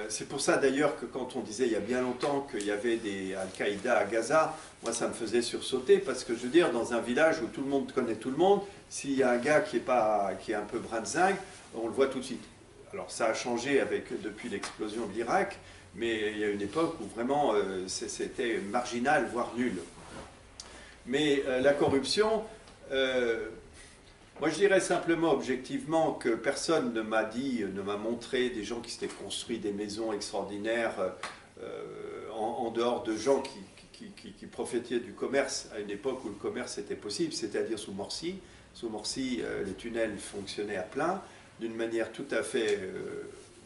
C'est pour ça d'ailleurs que quand on disait il y a bien longtemps qu'il y avait des Al-Qaïda à Gaza, moi ça me faisait sursauter, parce que je veux dire, dans un village où tout le monde connaît tout le monde, s'il y a un gars qui est un peu brin de zingue, on le voit tout de suite. Alors ça a changé depuis l'explosion de l'Irak, mais il y a une époque où vraiment c'était marginal, voire nul. Mais la corruption, moi je dirais simplement, objectivement, que personne ne m'a dit, ne m'a montré des gens qui s'étaient construits des maisons extraordinaires en dehors de gens qui profitaient du commerce à une époque où le commerce était possible, c'est-à-dire sous Morsi. Sous Morsi, les tunnels fonctionnaient à plein, d'une manière tout à fait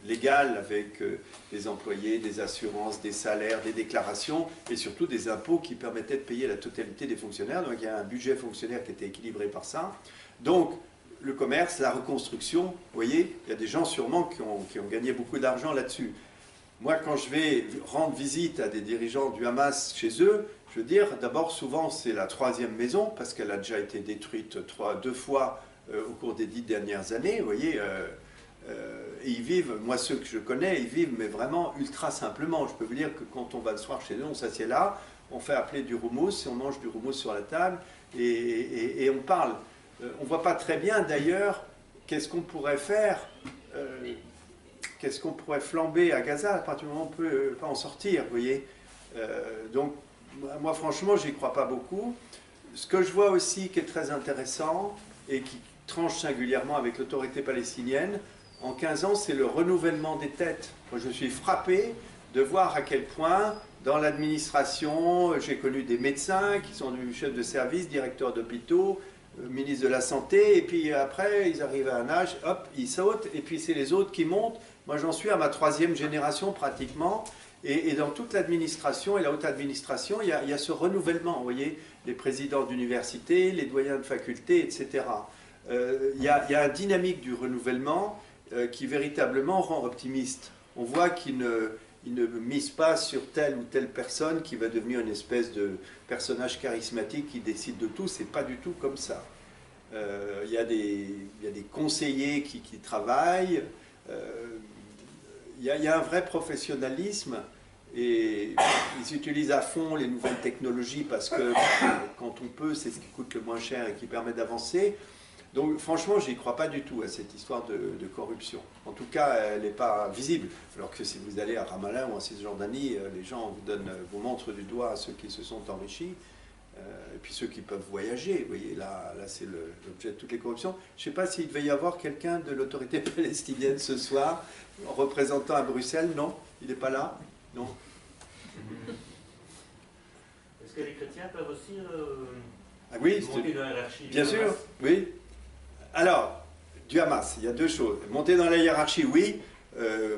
légale, avec des employés, des assurances, des salaires, des déclarations, et surtout des impôts qui permettaient de payer la totalité des fonctionnaires. Donc il y a un budget fonctionnaire qui était équilibré par ça. Donc le commerce, la reconstruction, vous voyez, il y a des gens sûrement qui ont gagné beaucoup d'argent là-dessus. Moi, quand je vais rendre visite à des dirigeants du Hamas chez eux, je veux dire, d'abord, souvent, c'est la troisième maison, parce qu'elle a déjà été détruite deux fois au cours des 10 dernières années, vous voyez. Et ils vivent, moi ceux que je connais, ils vivent mais vraiment ultra simplement. Je peux vous dire que quand on va le soir chez eux, on s'assied là, on fait appeler du houmous, et on mange du houmous sur la table, et on parle. On ne voit pas très bien d'ailleurs qu'est-ce qu'on pourrait faire, qu'est-ce qu'on pourrait flamber à Gaza à partir du moment où on ne peut pas en sortir, vous voyez. Donc moi franchement, j'y crois pas beaucoup. Ce que je vois aussi qui est très intéressant et qui tranche singulièrement avec l'autorité palestinienne, en 15 ans, c'est le renouvellement des têtes. Moi, je suis frappé de voir à quel point, dans l'administration, j'ai connu des médecins qui sont devenus chefs de service, directeurs d'hôpitaux, ministres de la Santé, et puis après, ils arrivent à un âge, hop, ils sautent, et puis c'est les autres qui montent. Moi, j'en suis à ma 3e génération, pratiquement, et dans toute l'administration et la haute administration, il y a ce renouvellement, vous voyez, les présidents d'université, les doyens de faculté, etc. Il y a une dynamique du renouvellement qui véritablement rend optimiste. On voit qu'il ne mise pas sur telle ou telle personne qui va devenir une espèce de personnage charismatique qui décide de tout. C'est pas du tout comme ça. Il y a des conseillers qui travaillent. Il y a un vrai professionnalisme. Et ils utilisent à fond les nouvelles technologies parce que quand on peut, c'est ce qui coûte le moins cher et qui permet d'avancer. Donc franchement, je n'y crois pas du tout à cette histoire de corruption. En tout cas, elle n'est pas visible. Alors que si vous allez à Ramallah ou en Cisjordanie, les gens vous montrent du doigt ceux qui se sont enrichis, et puis ceux qui peuvent voyager. Vous voyez, là c'est l'objet de toutes les corruptions. Je ne sais pas s'il devait y avoir quelqu'un de l'autorité palestinienne ce soir, en représentant à Bruxelles. Non, il n'est pas là. Non. Est-ce que les chrétiens peuvent aussi monter dans la hiérarchie du Hamas ? Bien sûr, oui. Alors, du Hamas, il y a deux choses. Monter dans la hiérarchie, oui.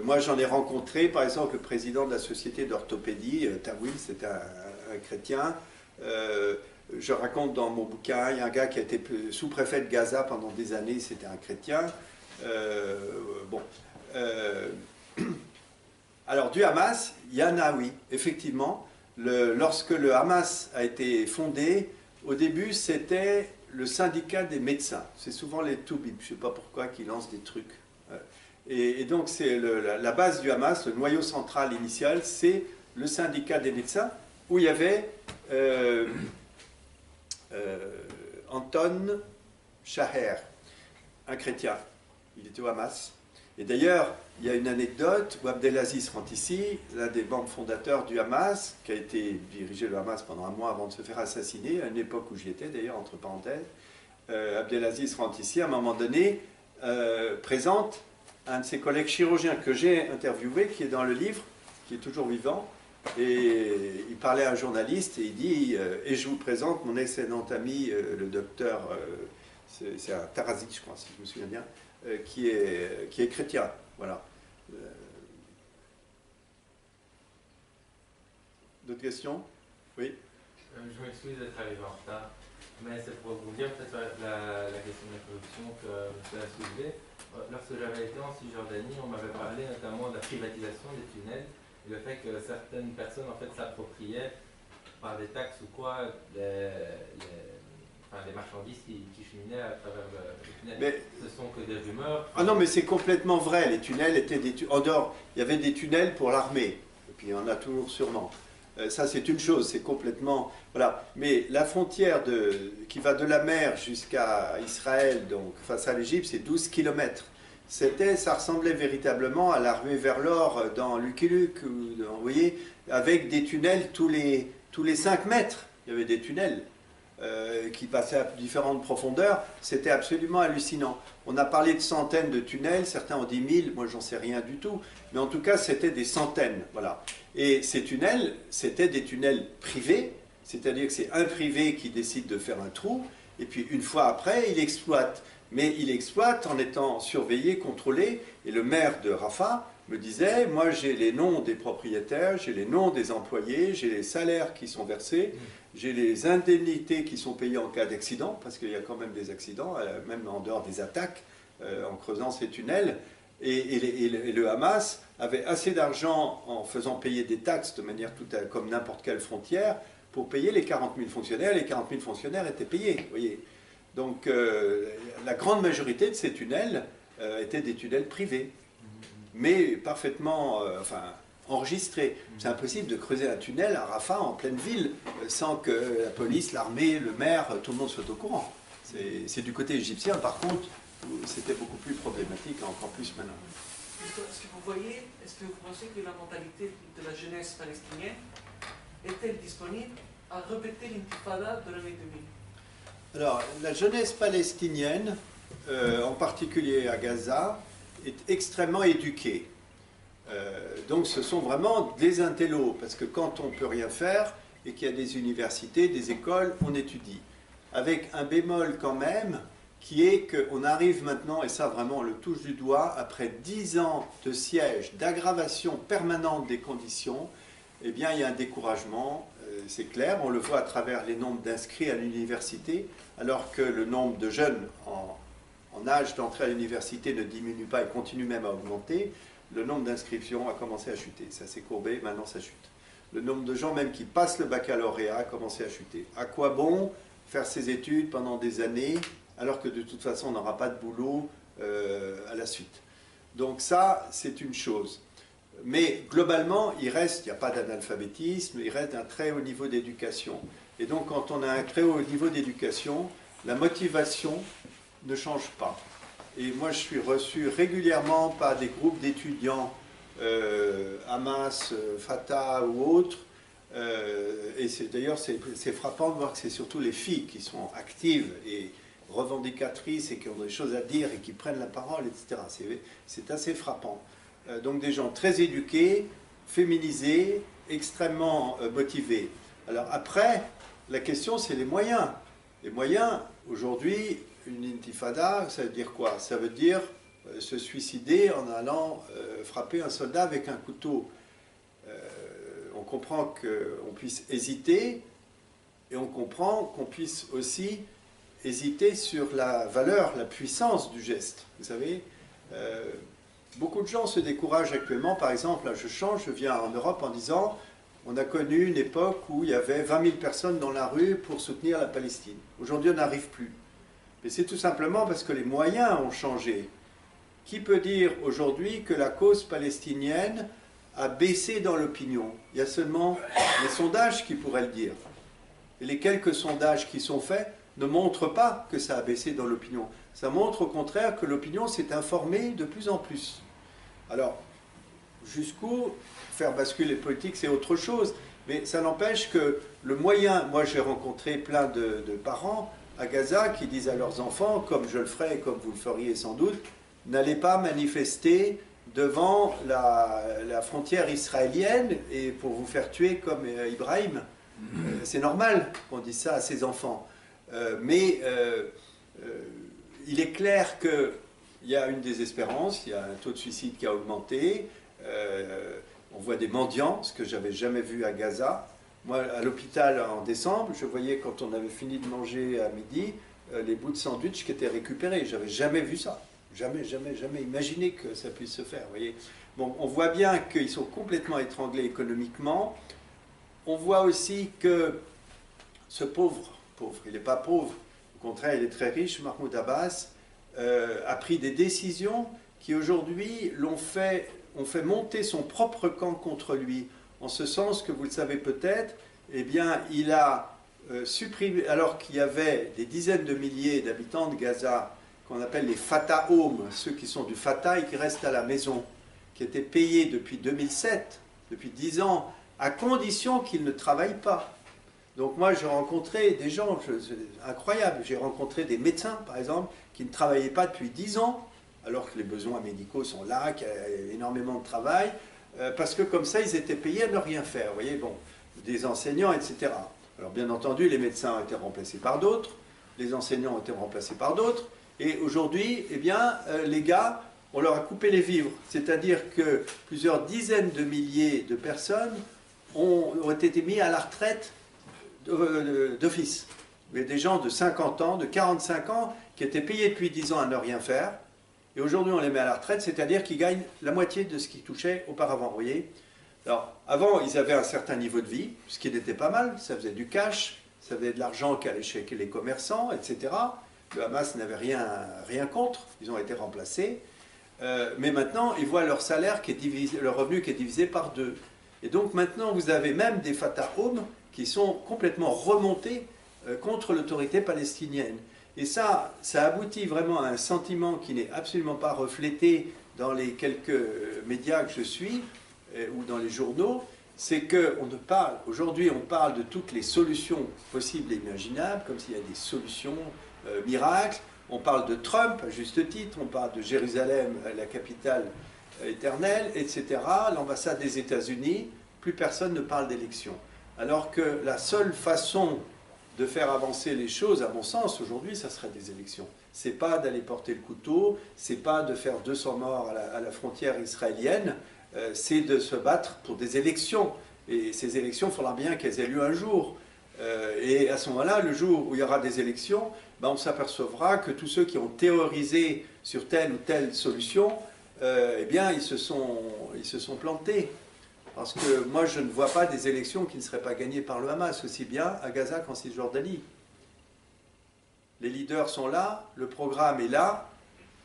Moi, j'en ai rencontré, par exemple, le président de la société d'orthopédie, Tawil, c'est un chrétien. Je raconte dans mon bouquin, il y a un gars qui a été sous-préfet de Gaza pendant des années, c'était un chrétien. Alors, du Hamas, il y en a, oui, effectivement. Lorsque le Hamas a été fondé, au début, c'était le syndicat des médecins. C'est souvent les Toubib, je ne sais pas pourquoi, qui lancent des trucs. Et donc, c'est la base du Hamas, le noyau central initial, c'est le syndicat des médecins, où il y avait Anton Shaher, un chrétien. Il était au Hamas. Et d'ailleurs, il y a une anecdote où Abdelaziz Rantisi, l'un des membres fondateurs du Hamas, qui a été dirigé le Hamas pendant un mois avant de se faire assassiner, à une époque où j'y étais d'ailleurs, entre parenthèses, Abdelaziz Rantisi, à un moment donné, présente un de ses collègues chirurgiens que j'ai interviewé, qui est dans le livre, qui est toujours vivant, et il parlait à un journaliste et il dit et je vous présente mon excellent ami, le docteur, c'est un Tarazi, je crois, si je me souviens bien, qui est chrétien, voilà. D'autres questions? Oui. Je m'excuse d'être arrivé en retard, mais c'est pour vous dire peut-être la question de la corruption que M. a soulevée. Lorsque j'avais été en Cisjordanie, on m'avait parlé notamment de la privatisation des tunnels et le fait que certaines personnes en fait s'appropriaient par des taxes ou quoi les enfin, les marchandises qui cheminaient à travers le tunnel. Mais, ce sont que des rumeurs. Ah non, mais c'est complètement vrai. Les tunnels étaient des tunnels. En dehors, il y avait des tunnels pour l'armée. Et puis il y en a toujours sûrement. Ça, c'est une chose, c'est complètement... Voilà. Mais la frontière qui va de la mer jusqu'à Israël, donc face à l'Égypte, c'est 12 km. Ça ressemblait véritablement à la ruée vers l'or dans Lucky Luke, vous voyez, avec des tunnels tous les 5 mètres. Il y avait des tunnels qui passaient à différentes profondeurs. C'était absolument hallucinant. On a parlé de centaines de tunnels, certains ont dit 1000, moi j'en sais rien du tout. Mais en tout cas, c'était des centaines, voilà. Et ces tunnels, c'était des tunnels privés, c'est-à-dire que c'est un privé qui décide de faire un trou, et puis une fois après, il exploite. Mais il exploite en étant surveillé, contrôlé, et le maire de Rafah me disait, moi j'ai les noms des propriétaires, j'ai les noms des employés, j'ai les salaires qui sont versés, j'ai les indemnités qui sont payées en cas d'accident, parce qu'il y a quand même des accidents, même en dehors des attaques, en creusant ces tunnels, et le Hamas avait assez d'argent en faisant payer des taxes de manière comme n'importe quelle frontière, pour payer les 40 000 fonctionnaires, les 40 000 fonctionnaires étaient payés, vous voyez. Donc la grande majorité de ces tunnels étaient des tunnels privés, mais parfaitement enregistrés. C'est impossible de creuser un tunnel à Rafah en pleine ville sans que la police, l'armée, le maire, tout le monde soit au courant. C'est du côté égyptien, par contre, c'était beaucoup plus problématique, encore plus maintenant. Est-ce que vous pensez que la mentalité de la jeunesse palestinienne est-elle disponible à répéter l'intifada de l'année 2000 ? Alors, la jeunesse palestinienne, en particulier à Gaza, est extrêmement éduquée. Donc ce sont vraiment des intellos, parce que quand on ne peut rien faire et qu'il y a des universités, des écoles, on étudie. Avec un bémol quand même, qui est qu'on arrive maintenant, et ça vraiment on le touche du doigt, après 10 ans de siège, d'aggravation permanente des conditions, eh bien il y a un découragement. C'est clair, on le voit à travers les nombres d'inscrits à l'université, alors que le nombre de jeunes en âge d'entrer à l'université ne diminue pas et continue même à augmenter, le nombre d'inscriptions a commencé à chuter. Ça s'est courbé, maintenant ça chute. Le nombre de gens même qui passent le baccalauréat a commencé à chuter. À quoi bon faire ses études pendant des années, alors que de toute façon on n'aura pas de boulot à la suite. Donc ça, c'est une chose. Mais globalement, il n'y a pas d'analphabétisme, il reste un très haut niveau d'éducation. Et donc quand on a un très haut niveau d'éducation, la motivation ne change pas. Et moi je suis reçu régulièrement par des groupes d'étudiants, Hamas, Fatah ou autres, et d'ailleurs c'est frappant de voir que c'est surtout les filles qui sont actives et revendicatrices et qui ont des choses à dire et qui prennent la parole, etc. C'est assez frappant. Donc des gens très éduqués, féminisés, extrêmement motivés. Alors après, la question c'est les moyens. Les moyens, aujourd'hui, une intifada, ça veut dire quoi? Ça veut dire se suicider en allant frapper un soldat avec un couteau. On comprend qu'on puisse hésiter, et on comprend qu'on puisse aussi hésiter sur la valeur, la puissance du geste. Vous savez beaucoup de gens se découragent actuellement, par exemple, là, je viens en Europe en disant on a connu une époque où il y avait 20 000 personnes dans la rue pour soutenir la Palestine. Aujourd'hui, on n'arrive plus. Mais c'est tout simplement parce que les moyens ont changé. Qui peut dire aujourd'hui que la cause palestinienne a baissé dans l'opinion? Il y a seulement les sondages qui pourraient le dire. Et les quelques sondages qui sont faits ne montrent pas que ça a baissé dans l'opinion. Ça montre au contraire que l'opinion s'est informée de plus en plus. Alors, jusqu'où faire basculer les politiques, c'est autre chose. Mais ça n'empêche que le moyen... Moi, j'ai rencontré plein de parents à Gaza qui disent à leurs enfants, comme je le ferai, comme vous le feriez sans doute, n'allez pas manifester devant la frontière israélienne et pour vous faire tuer comme Ibrahim. C'est normal qu'on dise ça à ses enfants. Il est clair qu'il y a une désespérance, il y a un taux de suicide qui a augmenté, on voit des mendiants, ce que j'avais jamais vu à Gaza. Moi, à l'hôpital en décembre, je voyais quand on avait fini de manger à midi, les bouts de sandwich qui étaient récupérés. J'avais jamais vu ça, jamais imaginé que ça puisse se faire. Voyez. Bon, on voit bien qu'ils sont complètement étranglés économiquement. On voit aussi que ce pauvre, il n'est pas pauvre, Au contraire, il est très riche, Mahmoud Abbas a pris des décisions qui aujourd'hui ont fait monter son propre camp contre lui, en ce sens que, vous le savez peut-être, eh bien, il a supprimé, alors qu'il y avait des dizaines de milliers d'habitants de Gaza, qu'on appelle les Fatahomes, ceux qui sont du Fatah et qui restent à la maison, qui étaient payés depuis 2007, depuis 10 ans, à condition qu'ils ne travaillent pas. Donc moi, j'ai rencontré des gens incroyables. J'ai rencontré des médecins, par exemple, qui ne travaillaient pas depuis 10 ans, alors que les besoins médicaux sont là, qu'il y a énormément de travail, parce que comme ça, ils étaient payés à ne rien faire, vous voyez, bon, des enseignants, etc. Alors bien entendu, les médecins ont été remplacés par d'autres, les enseignants ont été remplacés par d'autres, et aujourd'hui, eh bien, les gars, on leur a coupé les vivres. C'est-à-dire que plusieurs dizaines de milliers de personnes ont été mis à la retraite d'office. Mais des gens de 50 ans, de 45 ans, qui étaient payés depuis 10 ans à ne rien faire, et aujourd'hui on les met à la retraite, c'est-à-dire qu'ils gagnent la moitié de ce qu'ils touchaient auparavant, vous voyez. Alors, avant, ils avaient un certain niveau de vie, ce qui n'était pas mal, ça faisait du cash, ça faisait de l'argent qui allait chez les commerçants, etc. Le Hamas n'avait rien contre, ils ont été remplacés, mais maintenant, ils voient leur salaire qui est divisé, leur revenu qui est divisé par 2. Et donc maintenant, vous avez même des Fatahomes qui sont complètement remontés contre l'autorité palestinienne. Et ça, ça aboutit vraiment à un sentiment qui n'est absolument pas reflété dans les quelques médias que je suis, ou dans les journaux, c'est qu'on ne parle, aujourd'hui on parle de toutes les solutions possibles et imaginables, comme s'il y a des solutions miracles. On parle de Trump, à juste titre, on parle de Jérusalem, la capitale éternelle, etc., l'ambassade des États-Unis, plus personne ne parle d'élection. Alors que la seule façon de faire avancer les choses, à mon sens, aujourd'hui, ça serait des élections. C'est pas d'aller porter le couteau, c'est pas de faire 200 morts à la frontière israélienne, c'est de se battre pour des élections. Et ces élections, il faudra bien qu'elles aient lieu un jour. Et à ce moment-là, le jour où il y aura des élections, ben on s'apercevra que tous ceux qui ont théorisé sur telle ou telle solution, eh bien, ils se sont plantés. Parce que moi, je ne vois pas des élections qui ne seraient pas gagnées par le Hamas, aussi bien à Gaza qu'en Cisjordanie. Les leaders sont là, le programme est là,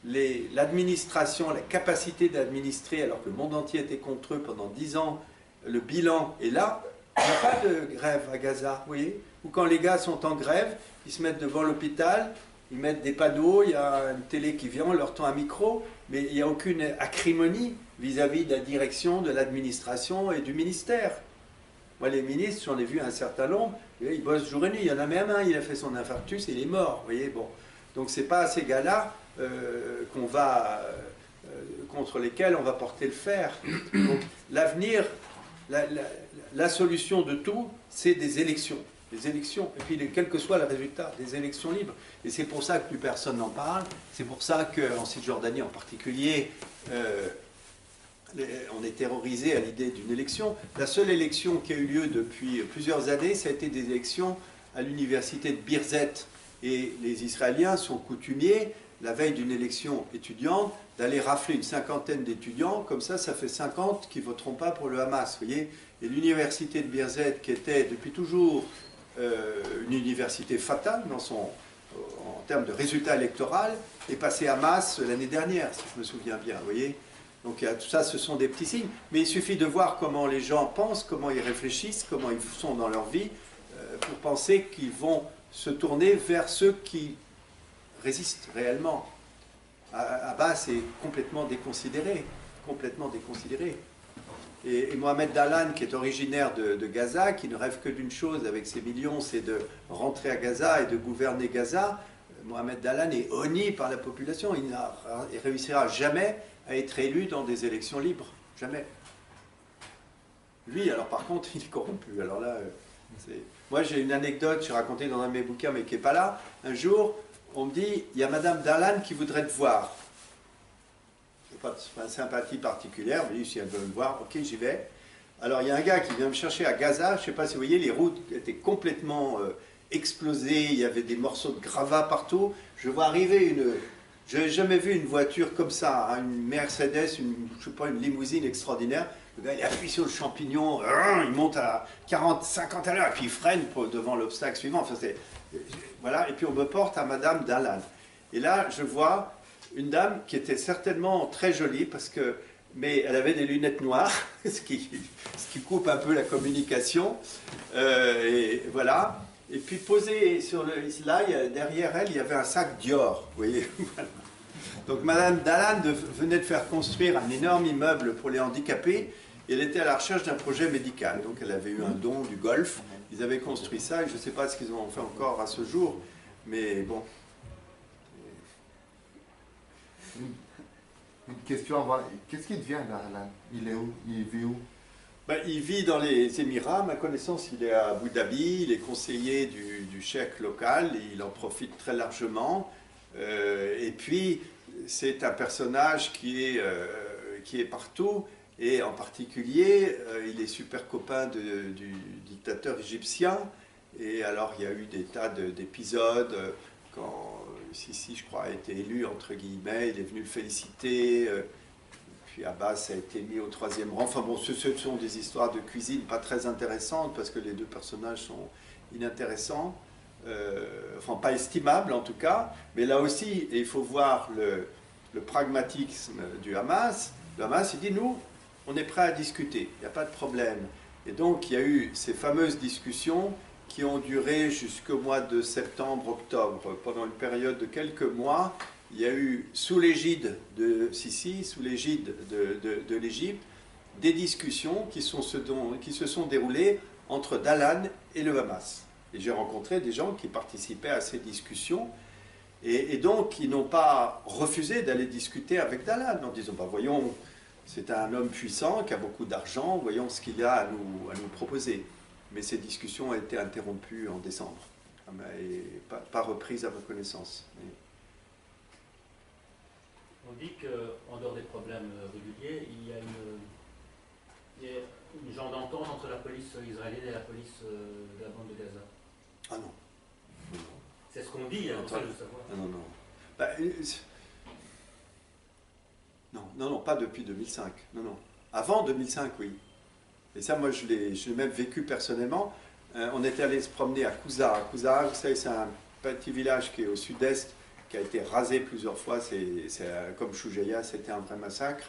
l'administration, la capacité d'administrer, alors que le monde entier était contre eux pendant 10 ans, le bilan est là. Il n'y a pas de grève à Gaza, vous voyez. Ou quand les gars sont en grève, ils se mettent devant l'hôpital, ils mettent des panneaux, il y a une télé qui vient, on leur tend un micro, mais il n'y a aucune acrimonie vis-à-vis de la direction, de l'administration et du ministère. Moi, les ministres, j'en ai vu un certain nombre, ils bossent jour et nuit, il y en a même un, il a fait son infarctus et il est mort, vous voyez, bon. Donc, ce n'est pas à ces gars-là contre lesquels on va porter le fer. Donc, l'avenir, la solution de tout, c'est des élections. Des élections, et puis quel que soit le résultat, des élections libres. Et c'est pour ça que plus personne n'en parle, c'est pour ça qu'en Cisjordanie en particulier, on est terrorisé à l'idée d'une élection. La seule élection qui a eu lieu depuis plusieurs années, ça a été des élections à l'université de Birzeit. Et les Israéliens sont coutumiers, la veille d'une élection étudiante, d'aller rafler une cinquantaine d'étudiants, comme ça, ça fait 50 qui ne voteront pas pour le Hamas, vous voyez. Et l'université de Birzeit, qui était depuis toujours une université fatale en termes de résultats électoraux, est passée Hamas l'année dernière, si je me souviens bien, vous voyez. Donc tout ça, ce sont des petits signes. Mais il suffit de voir comment les gens pensent, comment ils réfléchissent, comment ils sont dans leur vie, pour penser qu'ils vont se tourner vers ceux qui résistent réellement. Abbas est complètement déconsidéré, complètement déconsidéré. Et Mohamed Dahlan, qui est originaire de Gaza, qui ne rêve que d'une chose avec ses millions, c'est de rentrer à Gaza et de gouverner Gaza, Mohamed Dahlan est honni par la population. Il ne réussira jamais à être élu dans des élections libres. Jamais. Lui, alors par contre, il est corrompu. Alors là, moi, j'ai une anecdote, j'ai racontée dans un de mes bouquins, mais qui n'est pas là. Un jour, on me dit, il y a Madame Dahlan qui voudrait te voir. Je n'ai pas de sympathie particulière, mais si elle veut me voir, ok, j'y vais. Alors, il y a un gars qui vient me chercher à Gaza, je ne sais pas si vous voyez, les routes étaient complètement explosées, il y avait des morceaux de gravats partout. Je vois arriver je n'ai jamais vu une voiture comme ça, hein, une Mercedes, je ne sais pas, une limousine extraordinaire. Le gars, il appuie sur le champignon, il monte à 40, 50 à l'heure, et puis il freine devant l'obstacle suivant. Enfin, voilà. Et puis on me porte à Madame Dallan. Et là, je vois une dame qui était certainement très jolie, parce que, mais elle avait des lunettes noires, ce qui coupe un peu la communication. Et voilà. Et puis posée sur le... Là, derrière elle, il y avait un sac Dior, vous voyez. Donc Madame Dallan venait de faire construire un énorme immeuble pour les handicapés. Et elle était à la recherche d'un projet médical. Donc elle avait eu un don du golf. Ils avaient construit ça et je ne sais pas ce qu'ils ont fait encore à ce jour. Mais bon. Une question avant. Qu'est-ce qu'il devient Dallan? Il est où? Il vit où? Ben, il vit dans les Émirats, à ma connaissance, il est à Abu Dhabi, il est conseiller du cheikh local, il en profite très largement. Et puis, c'est un personnage qui est partout, et en particulier, il est super copain du dictateur égyptien. Et alors, il y a eu des tas d'épisodes, quand Sisi, je crois, a été élu, entre guillemets, il est venu le féliciter. Puis Abbas a été mis au 3e rang. Enfin bon, ce sont des histoires de cuisine pas très intéressantes parce que les deux personnages sont inintéressants, enfin pas estimables en tout cas. Mais là aussi, il faut voir le pragmatisme du Hamas. Le Hamas, il dit nous, on est prêt à discuter, il n'y a pas de problème. Et donc il y a eu ces fameuses discussions qui ont duré jusqu'au mois de septembre, octobre, pendant une période de quelques mois. Il y a eu, sous l'égide de Sisi, sous l'égide de l'Égypte, des discussions qui se sont déroulées entre Dallan et le Hamas. Et j'ai rencontré des gens qui participaient à ces discussions, et donc ils n'ont pas refusé d'aller discuter avec Dallan, en disant bah, « voyons, c'est un homme puissant qui a beaucoup d'argent, voyons ce qu'il a à nous proposer ». Mais ces discussions ont été interrompues en décembre, et pas reprises à ma connaissance. On dit qu'en dehors des problèmes réguliers, il y a une genre d'entente entre la police israélienne et la police de la bande de Gaza. Ah non. C'est ce qu'on dit, hein, ça, je veux savoir. Ah non, non. Bah, non, pas depuis 2005. Non, non. Avant 2005, oui. Et ça, moi, je l'ai même vécu personnellement. On était allé se promener à Kouza. Kouza, vous savez, c'est un petit village qui est au sud-est, qui a été rasé plusieurs fois, comme Choujeya, c'était un vrai massacre.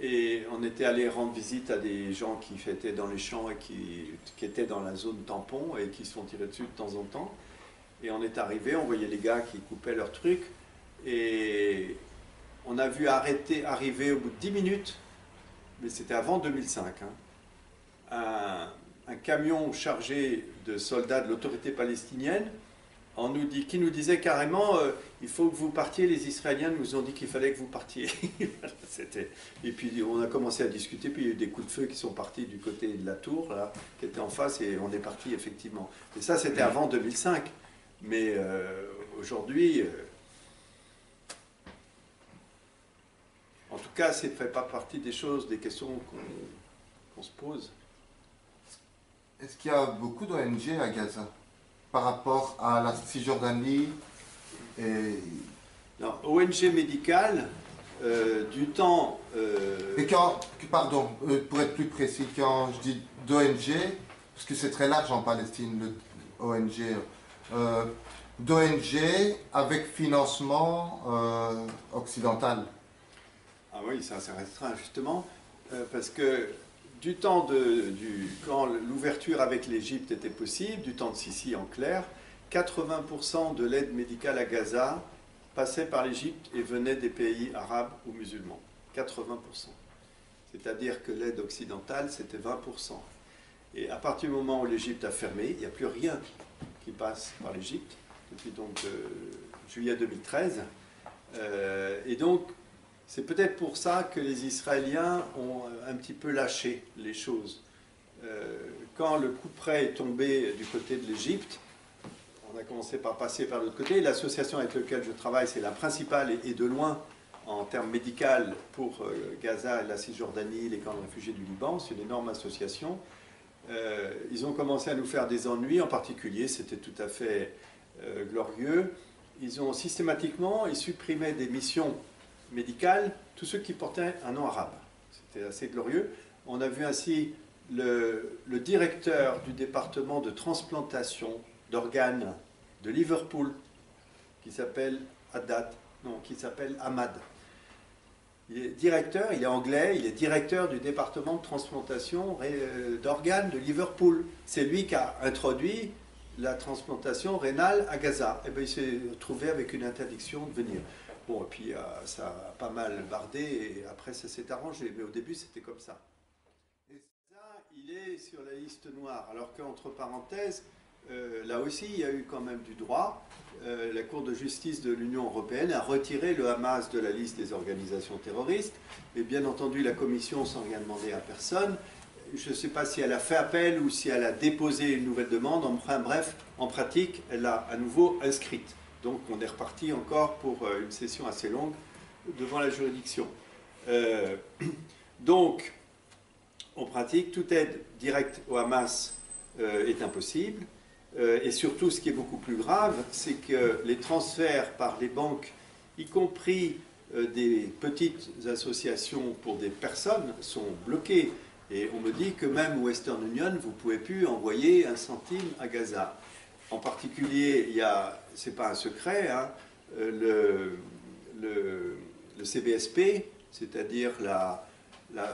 Et on était allé rendre visite à des gens qui fêtaient dans les champs et qui étaient dans la zone tampon et qui se font tirer dessus de temps en temps. Et on est arrivé, on voyait les gars qui coupaient leurs trucs. Et on a vu arriver au bout de 10 minutes, mais c'était avant 2005, hein, un camion chargé de soldats de l'autorité palestinienne. Qui nous disait carrément, il faut que vous partiez, les Israéliens nous ont dit qu'il fallait que vous partiez. Voilà, et puis on a commencé à discuter, puis il y a eu des coups de feu qui sont partis du côté de la tour, là, qui était en face, et on est parti effectivement. Et ça, c'était avant 2005. Mais aujourd'hui, en tout cas, ça ne fait pas partie des choses, des questions qu'on se pose. Est-ce qu'il y a beaucoup d'ONG à Gaza ? Par rapport à la Cisjordanie et... Non, ONG médicale, du temps... Et quand, pardon, pour être plus précis, quand je dis d'ONG, parce que c'est très large en Palestine, le ONG, d'ONG avec financement occidental. Ah oui, ça c'est restreint justement, parce que... Du temps quand l'ouverture avec l'Égypte était possible, du temps de Sisi en clair, 80% de l'aide médicale à Gaza passait par l'Égypte et venait des pays arabes ou musulmans. 80%. C'est-à-dire que l'aide occidentale, c'était 20%. Et à partir du moment où l'Égypte a fermé, il n'y a plus rien qui passe par l'Égypte, depuis donc juillet 2013. Et donc... C'est peut-être pour ça que les Israéliens ont un petit peu lâché les choses. Quand le coup près est tombé du côté de l'Égypte, on a commencé par passer par l'autre côté. L'association avec laquelle je travaille, c'est la principale et de loin en termes médicaux pour Gaza, la Cisjordanie, les camps de réfugiés du Liban. C'est une énorme association. Ils ont commencé à nous faire des ennuis, en particulier, c'était tout à fait glorieux. Ils ont systématiquement, ils supprimaient des missions médicales, tous ceux qui portaient un nom arabe. C'était assez glorieux. On a vu ainsi le directeur du département de transplantation d'organes de Liverpool, qui s'appelle Ahmad. Il est directeur, il est anglais, il est directeur du département de transplantation d'organes de Liverpool. C'est lui qui a introduit la transplantation rénale à Gaza. Et bien, il s'est trouvé avec une interdiction de venir. Bon, et puis ça a pas mal bardé, et après ça s'est arrangé. Mais au début, c'était comme ça. Et ça, il est sur la liste noire, alors qu'entre parenthèses, là aussi, il y a eu quand même du droit. La Cour de justice de l'Union européenne a retiré le Hamas de la liste des organisations terroristes. Mais bien entendu, la Commission, sans rien demander à personne, je ne sais pas si elle a fait appel ou si elle a déposé une nouvelle demande. Enfin bref, en pratique, elle l'a à nouveau inscrite. Donc on est reparti encore pour une session assez longue devant la juridiction. Donc, en pratique, toute aide directe au Hamas est impossible. Et surtout, ce qui est beaucoup plus grave, c'est que les transferts par les banques, y compris des petites associations pour des personnes, sont bloqués. Et on me dit que même Western Union, vous ne pouvez plus envoyer 1 centime à Gaza. En particulier, ce n'est pas un secret, hein, le CBSP, c'est-à-dire la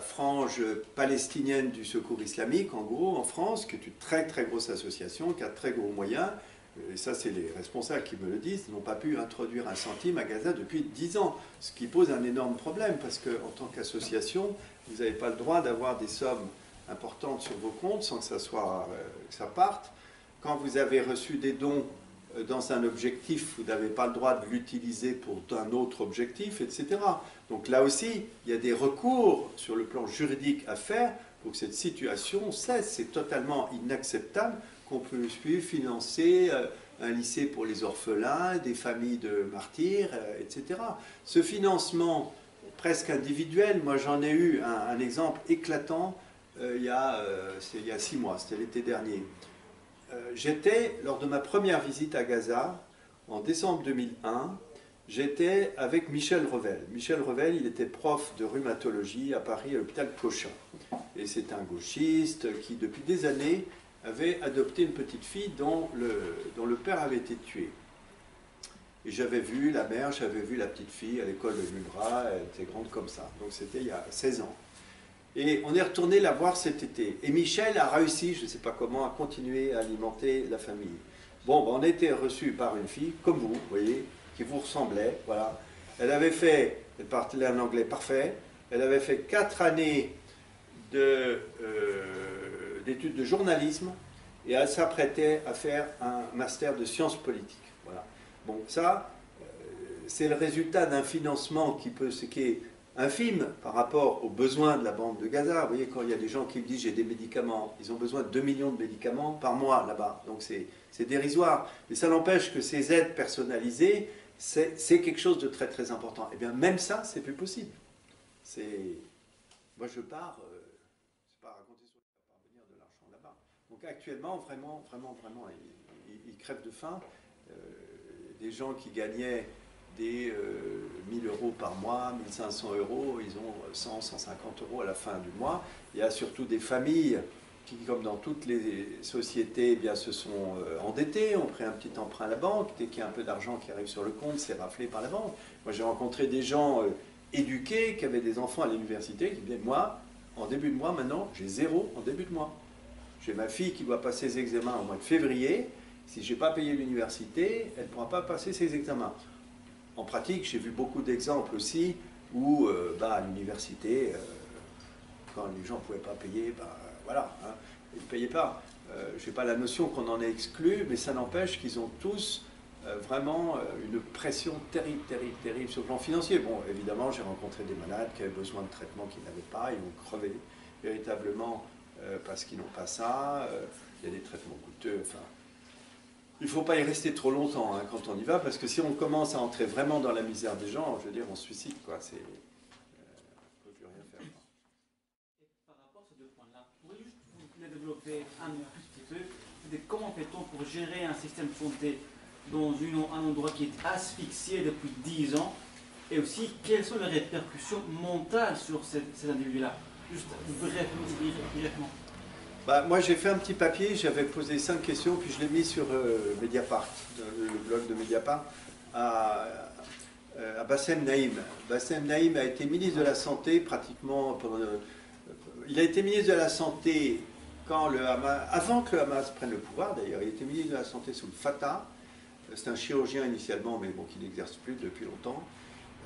frange palestinienne du Secours islamique, en gros, en France, qui est une très très grosse association, qui a de très gros moyens, et ça c'est les responsables qui me le disent, n'ont pas pu introduire 1 centime à Gaza depuis 10 ans, ce qui pose un énorme problème, parce qu'en tant qu'association, vous n'avez pas le droit d'avoir des sommes importantes sur vos comptes sans que ça parte. Quand vous avez reçu des dons dans un objectif, vous n'avez pas le droit de l'utiliser pour un autre objectif, etc. Donc là aussi, il y a des recours sur le plan juridique à faire pour que cette situation cesse. C'est totalement inacceptable qu'on puisse financer un lycée pour les orphelins, des familles de martyrs, etc. Ce financement presque individuel, moi j'en ai eu un exemple éclatant il y a 6 mois, c'était l'été dernier. J'étais, lors de ma première visite à Gaza, en décembre 2001, j'étais avec Michel Revel. Michel Revel, il était prof de rhumatologie à Paris, à l'hôpital Cochin. Et c'est un gauchiste qui, depuis des années, avait adopté une petite fille dont le père avait été tué. Et j'avais vu la mère, j'avais vu la petite fille à l'école de Mubra, elle était grande comme ça. Donc c'était il y a 16 ans. Et on est retourné la voir cet été. Et Michel a réussi, je ne sais pas comment, à continuer à alimenter la famille. Bon, ben on était reçus par une fille, comme vous, vous voyez, qui vous ressemblait, voilà. Elle parlait un anglais parfait, elle avait fait 4 années d'études de journalisme, et elle s'apprêtait à faire un master de sciences politiques, voilà. Bon, ça, c'est le résultat d'un financement qui est infime par rapport aux besoins de la bande de Gaza. Vous voyez, quand il y a des gens qui me disent « j'ai des médicaments », ils ont besoin de 2 millions de médicaments par mois là-bas. Donc c'est dérisoire. Mais ça n'empêche que ces aides personnalisées, c'est quelque chose de très très important. Et bien même ça, c'est plus possible. Moi je pars, c'est pas raconter sur venir de l'argent là-bas. Donc actuellement, vraiment, vraiment, vraiment, ils crèvent de faim. Des gens qui gagnaient des 1 000 euros par mois, 1 500 euros, ils ont 100, 150 euros à la fin du mois. Il y a surtout des familles qui, comme dans toutes les sociétés, eh bien, se sont endettées, ont pris un petit emprunt à la banque. Dès qu'il y a un peu d'argent qui arrive sur le compte, c'est raflé par la banque. Moi, j'ai rencontré des gens éduqués qui avaient des enfants à l'université qui me disaient « moi, en début de mois maintenant, j'ai 0 en début de mois. J'ai ma fille qui doit passer ses examens au mois de février. Si je n'ai pas payé l'université, elle ne pourra pas passer ses examens. » En pratique, j'ai vu beaucoup d'exemples aussi où, à l'université, quand les gens ne pouvaient pas payer, voilà, hein, ils ne payaient pas. Je n'ai pas la notion qu'on en est exclu, mais ça n'empêche qu'ils ont tous vraiment une pression terrible, terrible, terrible sur le plan financier. Bon, évidemment, j'ai rencontré des malades qui avaient besoin de traitements qu'ils n'avaient pas, ils ont crevé véritablement parce qu'ils n'ont pas ça. Il y a des traitements coûteux, enfin... Il ne faut pas y rester trop longtemps hein, quand on y va, parce que si on commence à entrer vraiment dans la misère des gens, je veux dire, on se suicide, quoi. On ne peut plus rien faire. Et par rapport à ces 2 points-là, vous pouvez juste les développer un petit peu. Comment fait-on pour gérer un système de santé dans un endroit qui est asphyxié depuis 10 ans? Et aussi, quelles sont les répercussions mentales sur ces individus-là? Juste brièvement. Bah, moi j'ai fait un petit papier, j'avais posé 5 questions, puis je l'ai mis sur Mediapart, le blog de Mediapart, à Bassem Naïm. Bassem Naïm a été ministre de la Santé pratiquement pendant... il a été ministre de la Santé quand le Hamas, avant que le Hamas prenne le pouvoir d'ailleurs, il était ministre de la Santé sous le Fatah. C'est un chirurgien initialement, mais bon, qui n'exerce plus depuis longtemps.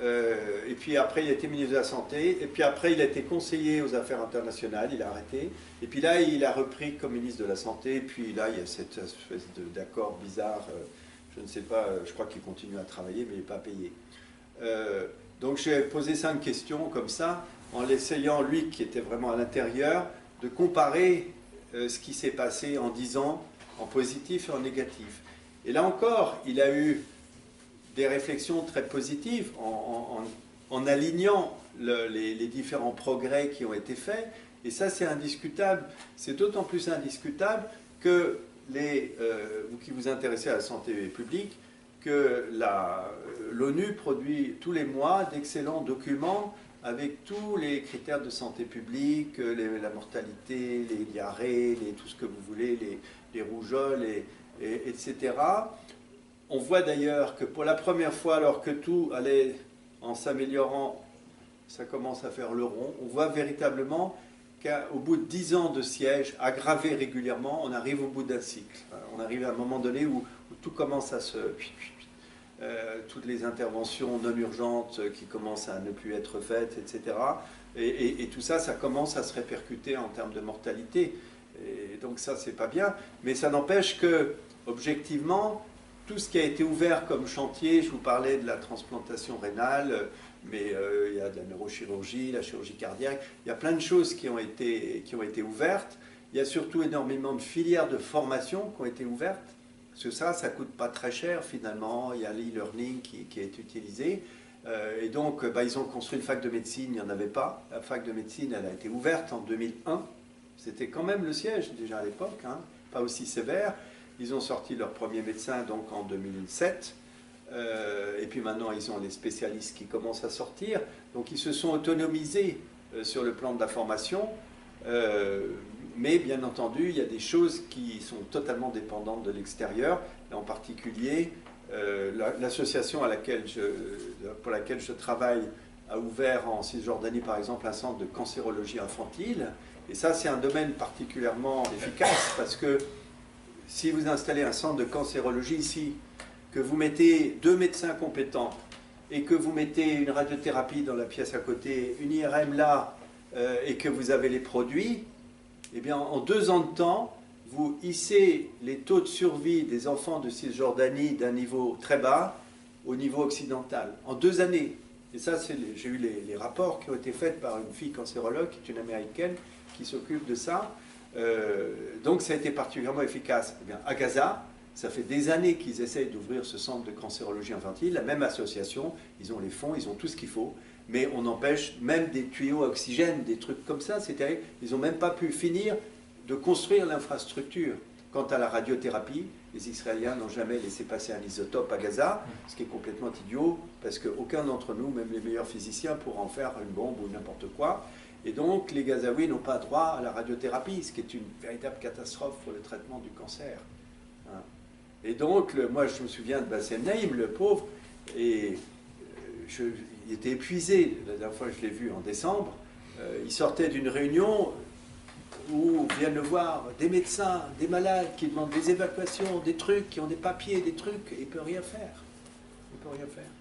Et puis après, il a été ministre de la Santé. Et puis après, il a été conseiller aux affaires internationales. Il a arrêté. Et puis là, il a repris comme ministre de la Santé. Et puis là, il y a cette espèce d'accord bizarre. Je ne sais pas, je crois qu'il continue à travailler, mais il n'est pas payé. Donc j'ai posé 5 questions comme ça, en essayant, lui, qui était vraiment à l'intérieur, de comparer ce qui s'est passé en 10 ans, en positif et en négatif. Et là encore, il a eu des réflexions très positives en alignant les différents progrès qui ont été faits. Et ça, c'est indiscutable. C'est d'autant plus indiscutable que vous qui vous intéressez à la santé publique, que l'ONU produit tous les mois d'excellents documents avec tous les critères de santé publique, la mortalité, les diarrhées, tout ce que vous voulez, les rougeoles, etc. On voit d'ailleurs que pour la première fois, alors que tout allait en s'améliorant, ça commence à faire le rond, on voit véritablement qu'au bout de 10 ans de siège, aggravé régulièrement, on arrive au bout d'un cycle. On arrive à un moment donné où tout commence à se... toutes les interventions non urgentes qui commencent à ne plus être faites, etc. Et tout ça, ça commence à se répercuter en termes de mortalité. Et donc ça, c'est pas bien. Mais ça n'empêche que, objectivement, tout ce qui a été ouvert comme chantier, je vous parlais de la transplantation rénale, mais il y a de la neurochirurgie, la chirurgie cardiaque, il y a plein de choses qui ont été ouvertes. Il y a surtout énormément de filières de formation qui ont été ouvertes, parce que ça ne coûte pas très cher finalement, il y a l'e-learning qui est utilisé. Et donc ils ont construit une fac de médecine, il n'y en avait pas. La fac de médecine, elle a été ouverte en 2001, c'était quand même le siège déjà à l'époque, hein, pas aussi sévère. Ils ont sorti leur premier médecin donc en 2007, et puis maintenant ils ont les spécialistes qui commencent à sortir, donc ils se sont autonomisés sur le plan de la formation, mais bien entendu il y a des choses qui sont totalement dépendantes de l'extérieur, en particulier l'association pour laquelle je travaille a ouvert en Cisjordanie par exemple un centre de cancérologie infantile, et ça c'est un domaine particulièrement efficace parce que si vous installez un centre de cancérologie ici, que vous mettez 2 médecins compétents et que vous mettez une radiothérapie dans la pièce à côté, une IRM là, et que vous avez les produits, eh bien en 2 ans de temps, vous hissez les taux de survie des enfants de Cisjordanie d'un niveau très bas au niveau occidental, en 2 années. Et ça, j'ai eu les rapports qui ont été faits par une fille cancérologue, qui est une américaine, qui s'occupe de ça. Donc ça a été particulièrement efficace. Eh bien, à Gaza, ça fait des années qu'ils essayent d'ouvrir ce centre de cancérologie infantile, la même association, ils ont les fonds, ils ont tout ce qu'il faut, mais on empêche même des tuyaux à oxygène, des trucs comme ça, c'est-à-dire ils n'ont même pas pu finir de construire l'infrastructure. Quant à la radiothérapie, les Israéliens n'ont jamais laissé passer un isotope à Gaza, ce qui est complètement idiot, parce qu'aucun d'entre nous, même les meilleurs physiciens, pourra en faire une bombe ou n'importe quoi. Et donc, les Gazaouis n'ont pas droit à la radiothérapie, ce qui est une véritable catastrophe pour le traitement du cancer. Hein. Et donc, moi, je me souviens de Bassem Naïm, le pauvre, et il était épuisé. La dernière fois, je l'ai vu en décembre. Il sortait d'une réunion où viennent le voir des médecins, des malades qui demandent des évacuations, des trucs, qui ont des papiers, des trucs, et il ne peut rien faire. Il ne peut rien faire.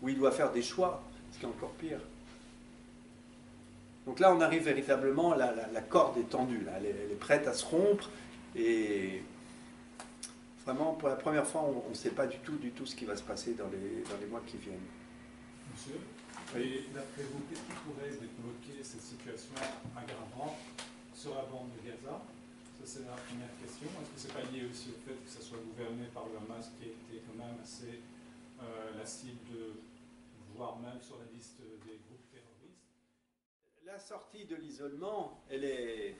Ou il doit faire des choix, ce qui est encore pire. Donc là, on arrive véritablement, la corde est tendue, là, elle est prête à se rompre. Et vraiment, pour la première fois, on ne sait pas du tout ce qui va se passer dans les mois qui viennent. Monsieur, oui. D'après vous, qu'est-ce qui pourrait débloquer cette situation aggravante sur la bande de Gaza? Ça, c'est la première question. Est-ce que ce n'est pas lié aussi au fait que ça soit gouverné par le Hamas, qui a été quand même assez la cible, voire même sur la liste des groupes terroristes? La sortie de l'isolement, elle est...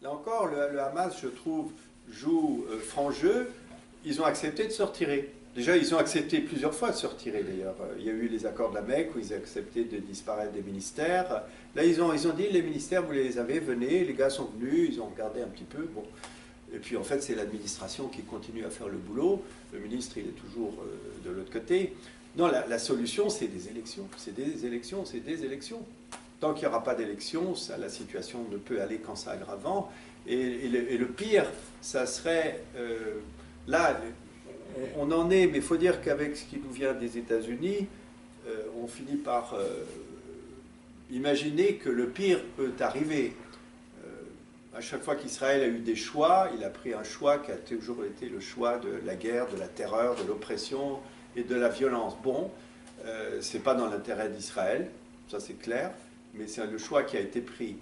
Là encore, le Hamas, je trouve, joue franc jeu. Ils ont accepté de se retirer. Déjà, ils ont accepté plusieurs fois de se retirer, d'ailleurs. Il y a eu les accords de la Mecque où ils ont accepté de disparaître des ministères. Là, ils ont dit, les ministères, vous les avez, venez. Les gars sont venus, ils ont regardé un petit peu. Bon. Et puis, en fait, c'est l'administration qui continue à faire le boulot. Le ministre, il est toujours de l'autre côté. Non, la solution, c'est des élections. C'est des élections, c'est des élections. Tant qu'il n'y aura pas d'élections, la situation ne peut aller qu'en s'aggravant. Et le pire, ça serait... là... On en est, mais il faut dire qu'avec ce qui nous vient des États-Unis, on finit par imaginer que le pire peut arriver. À chaque fois qu'Israël a eu des choix, il a pris un choix qui a toujours été le choix de la guerre, de la terreur, de l'oppression et de la violence. Bon, ce n'est pas dans l'intérêt d'Israël, ça c'est clair, mais c'est le choix qui a été pris.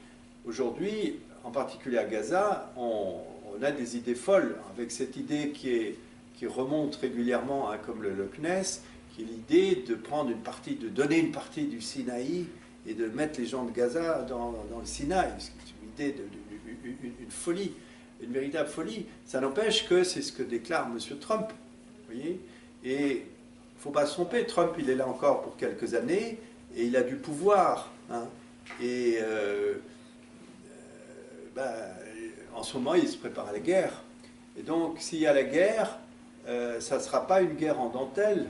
Aujourd'hui, en particulier à Gaza, on a des idées folles, avec cette idée qui remonte régulièrement, hein, comme le Loch Ness, qui est l'idée de prendre une partie, de donner une partie du Sinaï et de mettre les gens de Gaza dans le Sinaï. C'est une idée, une folie, une véritable folie. Ça n'empêche que c'est ce que déclare M. Trump. Voyez, et il ne faut pas se tromper, Trump, il est là encore pour quelques années et il a du pouvoir. Hein, et en ce moment, il se prépare à la guerre. Et donc, s'il y a la guerre, ça ne sera pas une guerre en dentelle,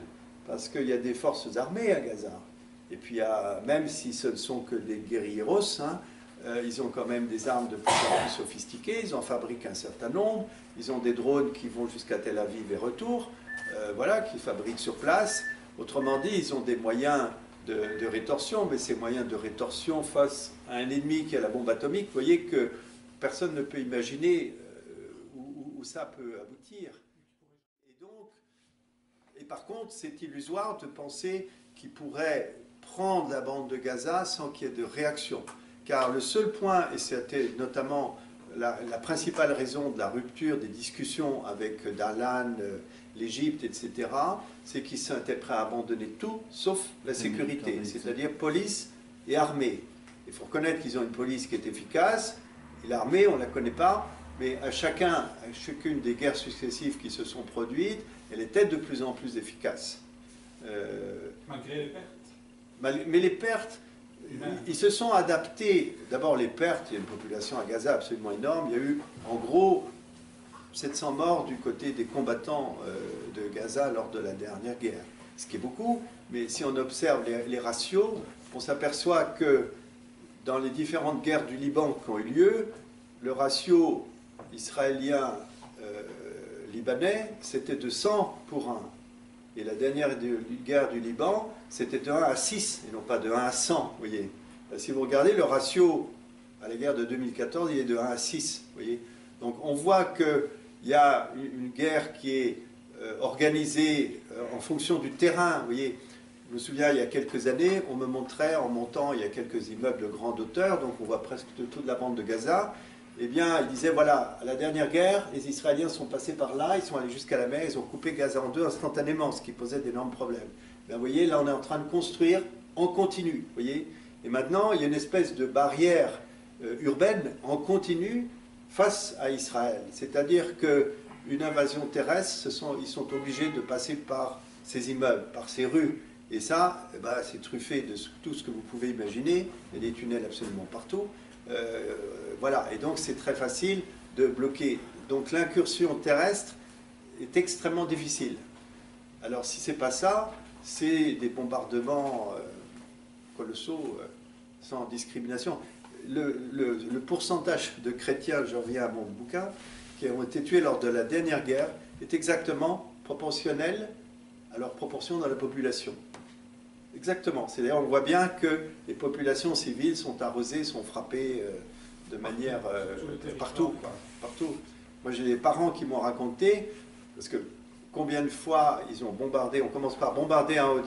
parce qu'il y a des forces armées à Gaza. Et puis, même si ce ne sont que des guérilleros, hein, ils ont quand même des armes de plus en plus sophistiquées, ils en fabriquent un certain nombre, ils ont des drones qui vont jusqu'à Tel Aviv et retour, voilà, qu'ils fabriquent sur place. Autrement dit, ils ont des moyens de rétorsion, mais ces moyens de rétorsion face à un ennemi qui a la bombe atomique, vous voyez que personne ne peut imaginer où ça peut aboutir. Et par contre, c'est illusoire de penser qu'ils pourraient prendre la bande de Gaza sans qu'il y ait de réaction. Car le seul point, et c'était notamment la principale raison de la rupture des discussions avec Darlan, l'Égypte, etc., c'est qu'ils étaient prêts à abandonner tout, sauf la sécurité, c'est-à-dire police et armée. Il faut reconnaître qu'ils ont une police qui est efficace, et l'armée, on ne la connaît pas, mais à chacune des guerres successives qui se sont produites, elle était de plus en plus efficace. Malgré les pertes. Mais les pertes, ils se sont adaptés. D'abord les pertes, il y a une population à Gaza absolument énorme. Il y a eu en gros 700 morts du côté des combattants de Gaza lors de la dernière guerre. Ce qui est beaucoup, mais si on observe les ratios, on s'aperçoit que dans les différentes guerres du Liban qui ont eu lieu, le ratio israélien... Libanais, c'était de 100 pour 1. Et la dernière guerre du Liban, c'était de 1 à 6, et non pas de 1 à 100, voyez. Si vous regardez, le ratio à la guerre de 2014, il est de 1 à 6, voyez. Donc on voit qu'il y a une guerre qui est organisée en fonction du terrain, voyez. Je me souviens, il y a quelques années, on me montrait, en montant, il y a quelques immeubles de grande hauteur, donc on voit presque toute la bande de Gaza. Eh bien, il disait, voilà, à la dernière guerre, les Israéliens sont passés par là, ils sont allés jusqu'à la mer, ils ont coupé Gaza en deux instantanément, ce qui posait d'énormes problèmes. Bien, vous voyez, là, on est en train de construire en continu, vous voyez. Et maintenant, il y a une espèce de barrière urbaine en continu face à Israël. C'est-à-dire qu'une invasion terrestre, ils sont obligés de passer par ces immeubles, par ces rues. Et ça, eh ben, c'est truffé de tout ce que vous pouvez imaginer. Il y a des tunnels absolument partout. Voilà, et donc c'est très facile de bloquer. Donc l'incursion terrestre est extrêmement difficile. Alors si c'est pas ça, c'est des bombardements colossaux, sans discrimination. Le pourcentage de chrétiens, je reviens à mon bouquin, qui ont été tués lors de la dernière guerre, est exactement proportionnel à leur proportion dans la population. Exactement. C'est d'ailleurs, on voit bien que les populations civiles sont arrosées, sont frappées de manière partout, quoi. Partout. Moi, j'ai des parents qui m'ont raconté, parce que combien de fois ils ont bombardé, on commence par bombarder un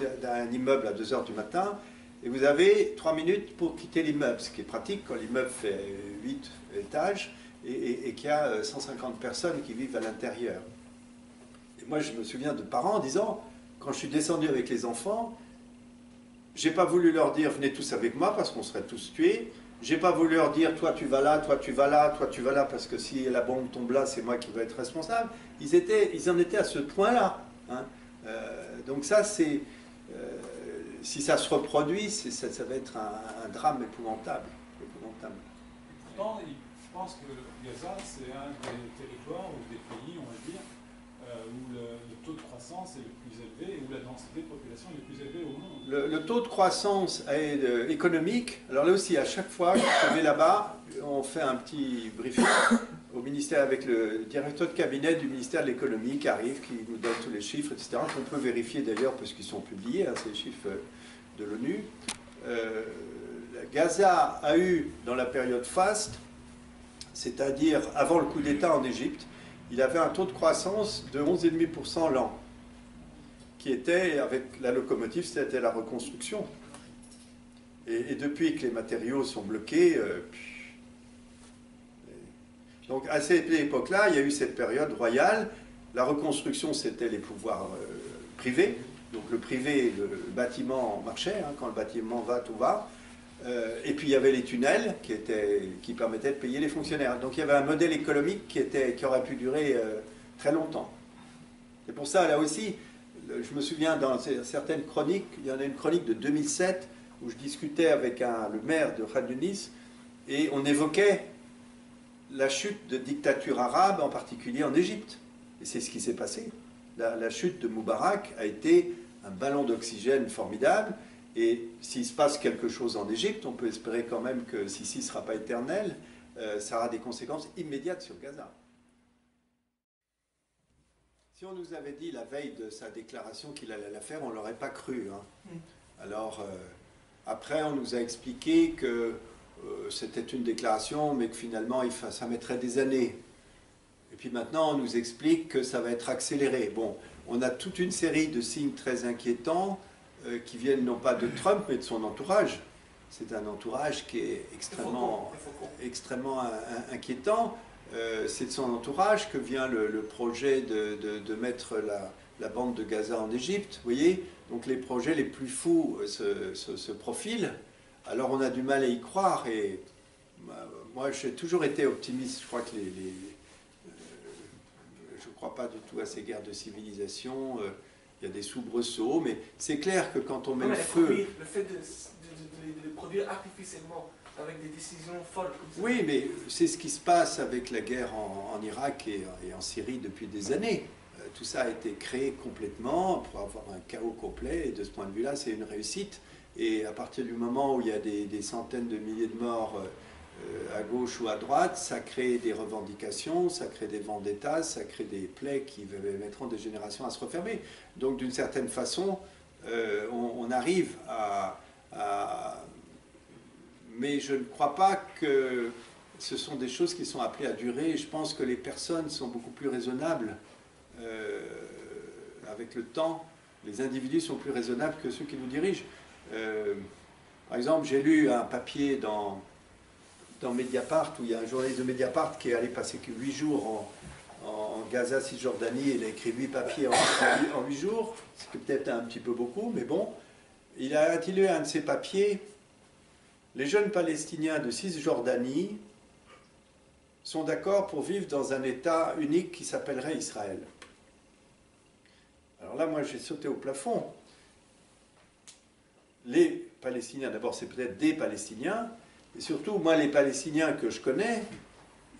immeuble à 2 h du matin, et vous avez 3 minutes pour quitter l'immeuble, ce qui est pratique quand l'immeuble fait 8 étages et qu'il y a 150 personnes qui vivent à l'intérieur. Et moi, je me souviens de parents disant, quand je suis descendu avec les enfants, j'ai pas voulu leur dire « venez tous avec moi » parce qu'on serait tous tués. J'ai pas voulu leur dire « toi tu vas là, toi tu vas là, toi tu vas là » parce que si la bombe tombe là, c'est moi qui vais être responsable. Ils en étaient à ce point-là. Hein. Donc ça, c'est, si ça se reproduit, ça va être un drame épouvantable. Pourtant, je pense que Gaza, c'est un des territoires ou des pays, on va dire, où le taux de croissance est le plus élevé et où la densité de population est le plus élevée au monde. Le taux de croissance est économique, alors là aussi, à chaque fois que je vais là-bas, on fait un petit briefing au ministère avec le directeur de cabinet du ministère de l'économie qui arrive, qui nous donne tous les chiffres, etc., qu'on peut vérifier d'ailleurs parce qu'ils sont publiés, hein, c'est les chiffres de l'ONU. Gaza a eu, dans la période faste, c'est-à-dire avant le coup d'État en Égypte, il avait un taux de croissance de 11,5% l'an, qui était, avec la locomotive, c'était la reconstruction. Et depuis que les matériaux sont bloqués... donc à cette époque-là, il y a eu cette période royale. La reconstruction, c'était les pouvoirs privés. Donc le privé, le bâtiment marchait. Hein, quand le bâtiment va, tout va. Et puis il y avait les tunnels qui permettaient de payer les fonctionnaires. Donc il y avait un modèle économique qui aurait pu durer très longtemps. C'est pour ça, là aussi, je me souviens dans certaines chroniques, il y en a une chronique de 2007 où je discutais avec le maire de Khan Younis et on évoquait la chute de dictature arabe, en particulier en Égypte. Et c'est ce qui s'est passé. La chute de Moubarak a été un ballon d'oxygène formidable. Et s'il se passe quelque chose en Égypte, on peut espérer quand même que Sisi ne sera pas éternel, ça aura des conséquences immédiates sur Gaza. Si on nous avait dit la veille de sa déclaration qu'il allait la faire, on ne l'aurait pas cru. Hein. Alors, après, on nous a expliqué que c'était une déclaration, mais que finalement, ça mettrait des années. Et puis maintenant, on nous explique que ça va être accéléré. Bon, on a toute une série de signes très inquiétants, qui viennent non pas de Trump, mais de son entourage. C'est un entourage qui est extrêmement inquiétant. C'est de son entourage que vient le projet de mettre la bande de Gaza en Égypte. Vous voyez, donc les projets les plus fous se profilent. Alors on a du mal à y croire. Et moi, j'ai toujours été optimiste. Je crois que je ne crois pas du tout à ces guerres de civilisation. Il y a des soubresauts, mais c'est clair que quand on met le feu... le fait de produire artificiellement, avec des décisions folles... Comme ça. Oui, mais c'est ce qui se passe avec la guerre en Irak et en Syrie depuis des années. Tout ça a été créé complètement pour avoir un chaos complet, et de ce point de vue-là, c'est une réussite. Et à partir du moment où il y a des centaines de milliers de morts à gauche ou à droite, ça crée des revendications, ça crée des vendettas, ça crée des plaies qui mettront des générations à se refermer. Donc d'une certaine façon, on arrive à... Mais je ne crois pas que ce sont des choses qui sont appelées à durer. Je pense que les personnes sont beaucoup plus raisonnables avec le temps. Les individus sont plus raisonnables que ceux qui nous dirigent. Par exemple, j'ai lu un papier dans Mediapart, où il y a un journaliste de Mediapart qui est allé passer 8 jours en Gaza, Cisjordanie, et il a écrit 8 papiers en 8 jours, ce qui est peut-être un petit peu beaucoup, mais bon. Il a intitulé un de ses papiers « Les jeunes Palestiniens de Cisjordanie sont d'accord pour vivre dans un État unique qui s'appellerait Israël ». Alors là, moi, j'ai sauté au plafond. Les Palestiniens, d'abord, c'est peut-être des Palestiniens. Et surtout, moi, les Palestiniens que je connais,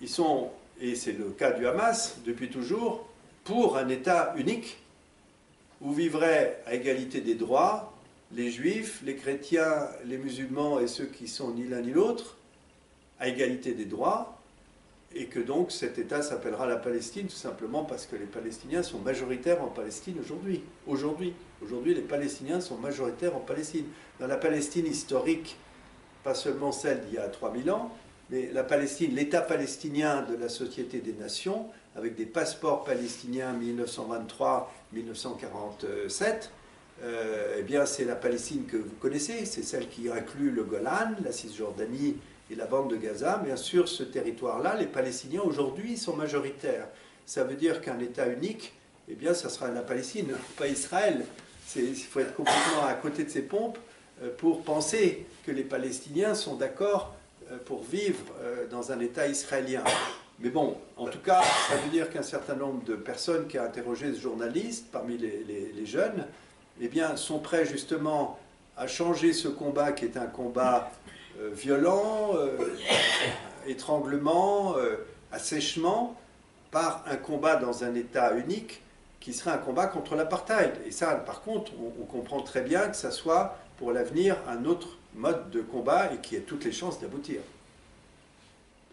ils sont, et c'est le cas du Hamas, depuis toujours, pour un État unique, où vivraient à égalité des droits les Juifs, les chrétiens, les musulmans et ceux qui sont ni l'un ni l'autre, à égalité des droits, et que donc cet État s'appellera la Palestine, tout simplement parce que les Palestiniens sont majoritaires en Palestine aujourd'hui. Aujourd'hui, les Palestiniens sont majoritaires en Palestine. Dans la Palestine historique, pas seulement celle d'il y a 3000 ans, mais la Palestine, l'État palestinien de la Société des Nations, avec des passeports palestiniens 1923-1947, eh bien c'est la Palestine que vous connaissez, c'est celle qui inclut le Golan, la Cisjordanie et la bande de Gaza. Bien sûr, ce territoire-là, les Palestiniens aujourd'hui sont majoritaires. Ça veut dire qu'un État unique, eh bien ça sera la Palestine, pas Israël. Il faut être complètement à côté de ses pompes pour penser que les Palestiniens sont d'accord pour vivre dans un État israélien. Mais bon, en tout cas, ça veut dire qu'un certain nombre de personnes qui a interrogé ce journaliste, parmi les jeunes, eh bien, sont prêts justement à changer ce combat qui est un combat violent, étranglement, assèchement, par un combat dans un État unique qui serait un combat contre l'apartheid. Et ça, par contre, on comprend très bien que ça soit, pour l'avenir, un autre mode de combat et qui ait toutes les chances d'aboutir.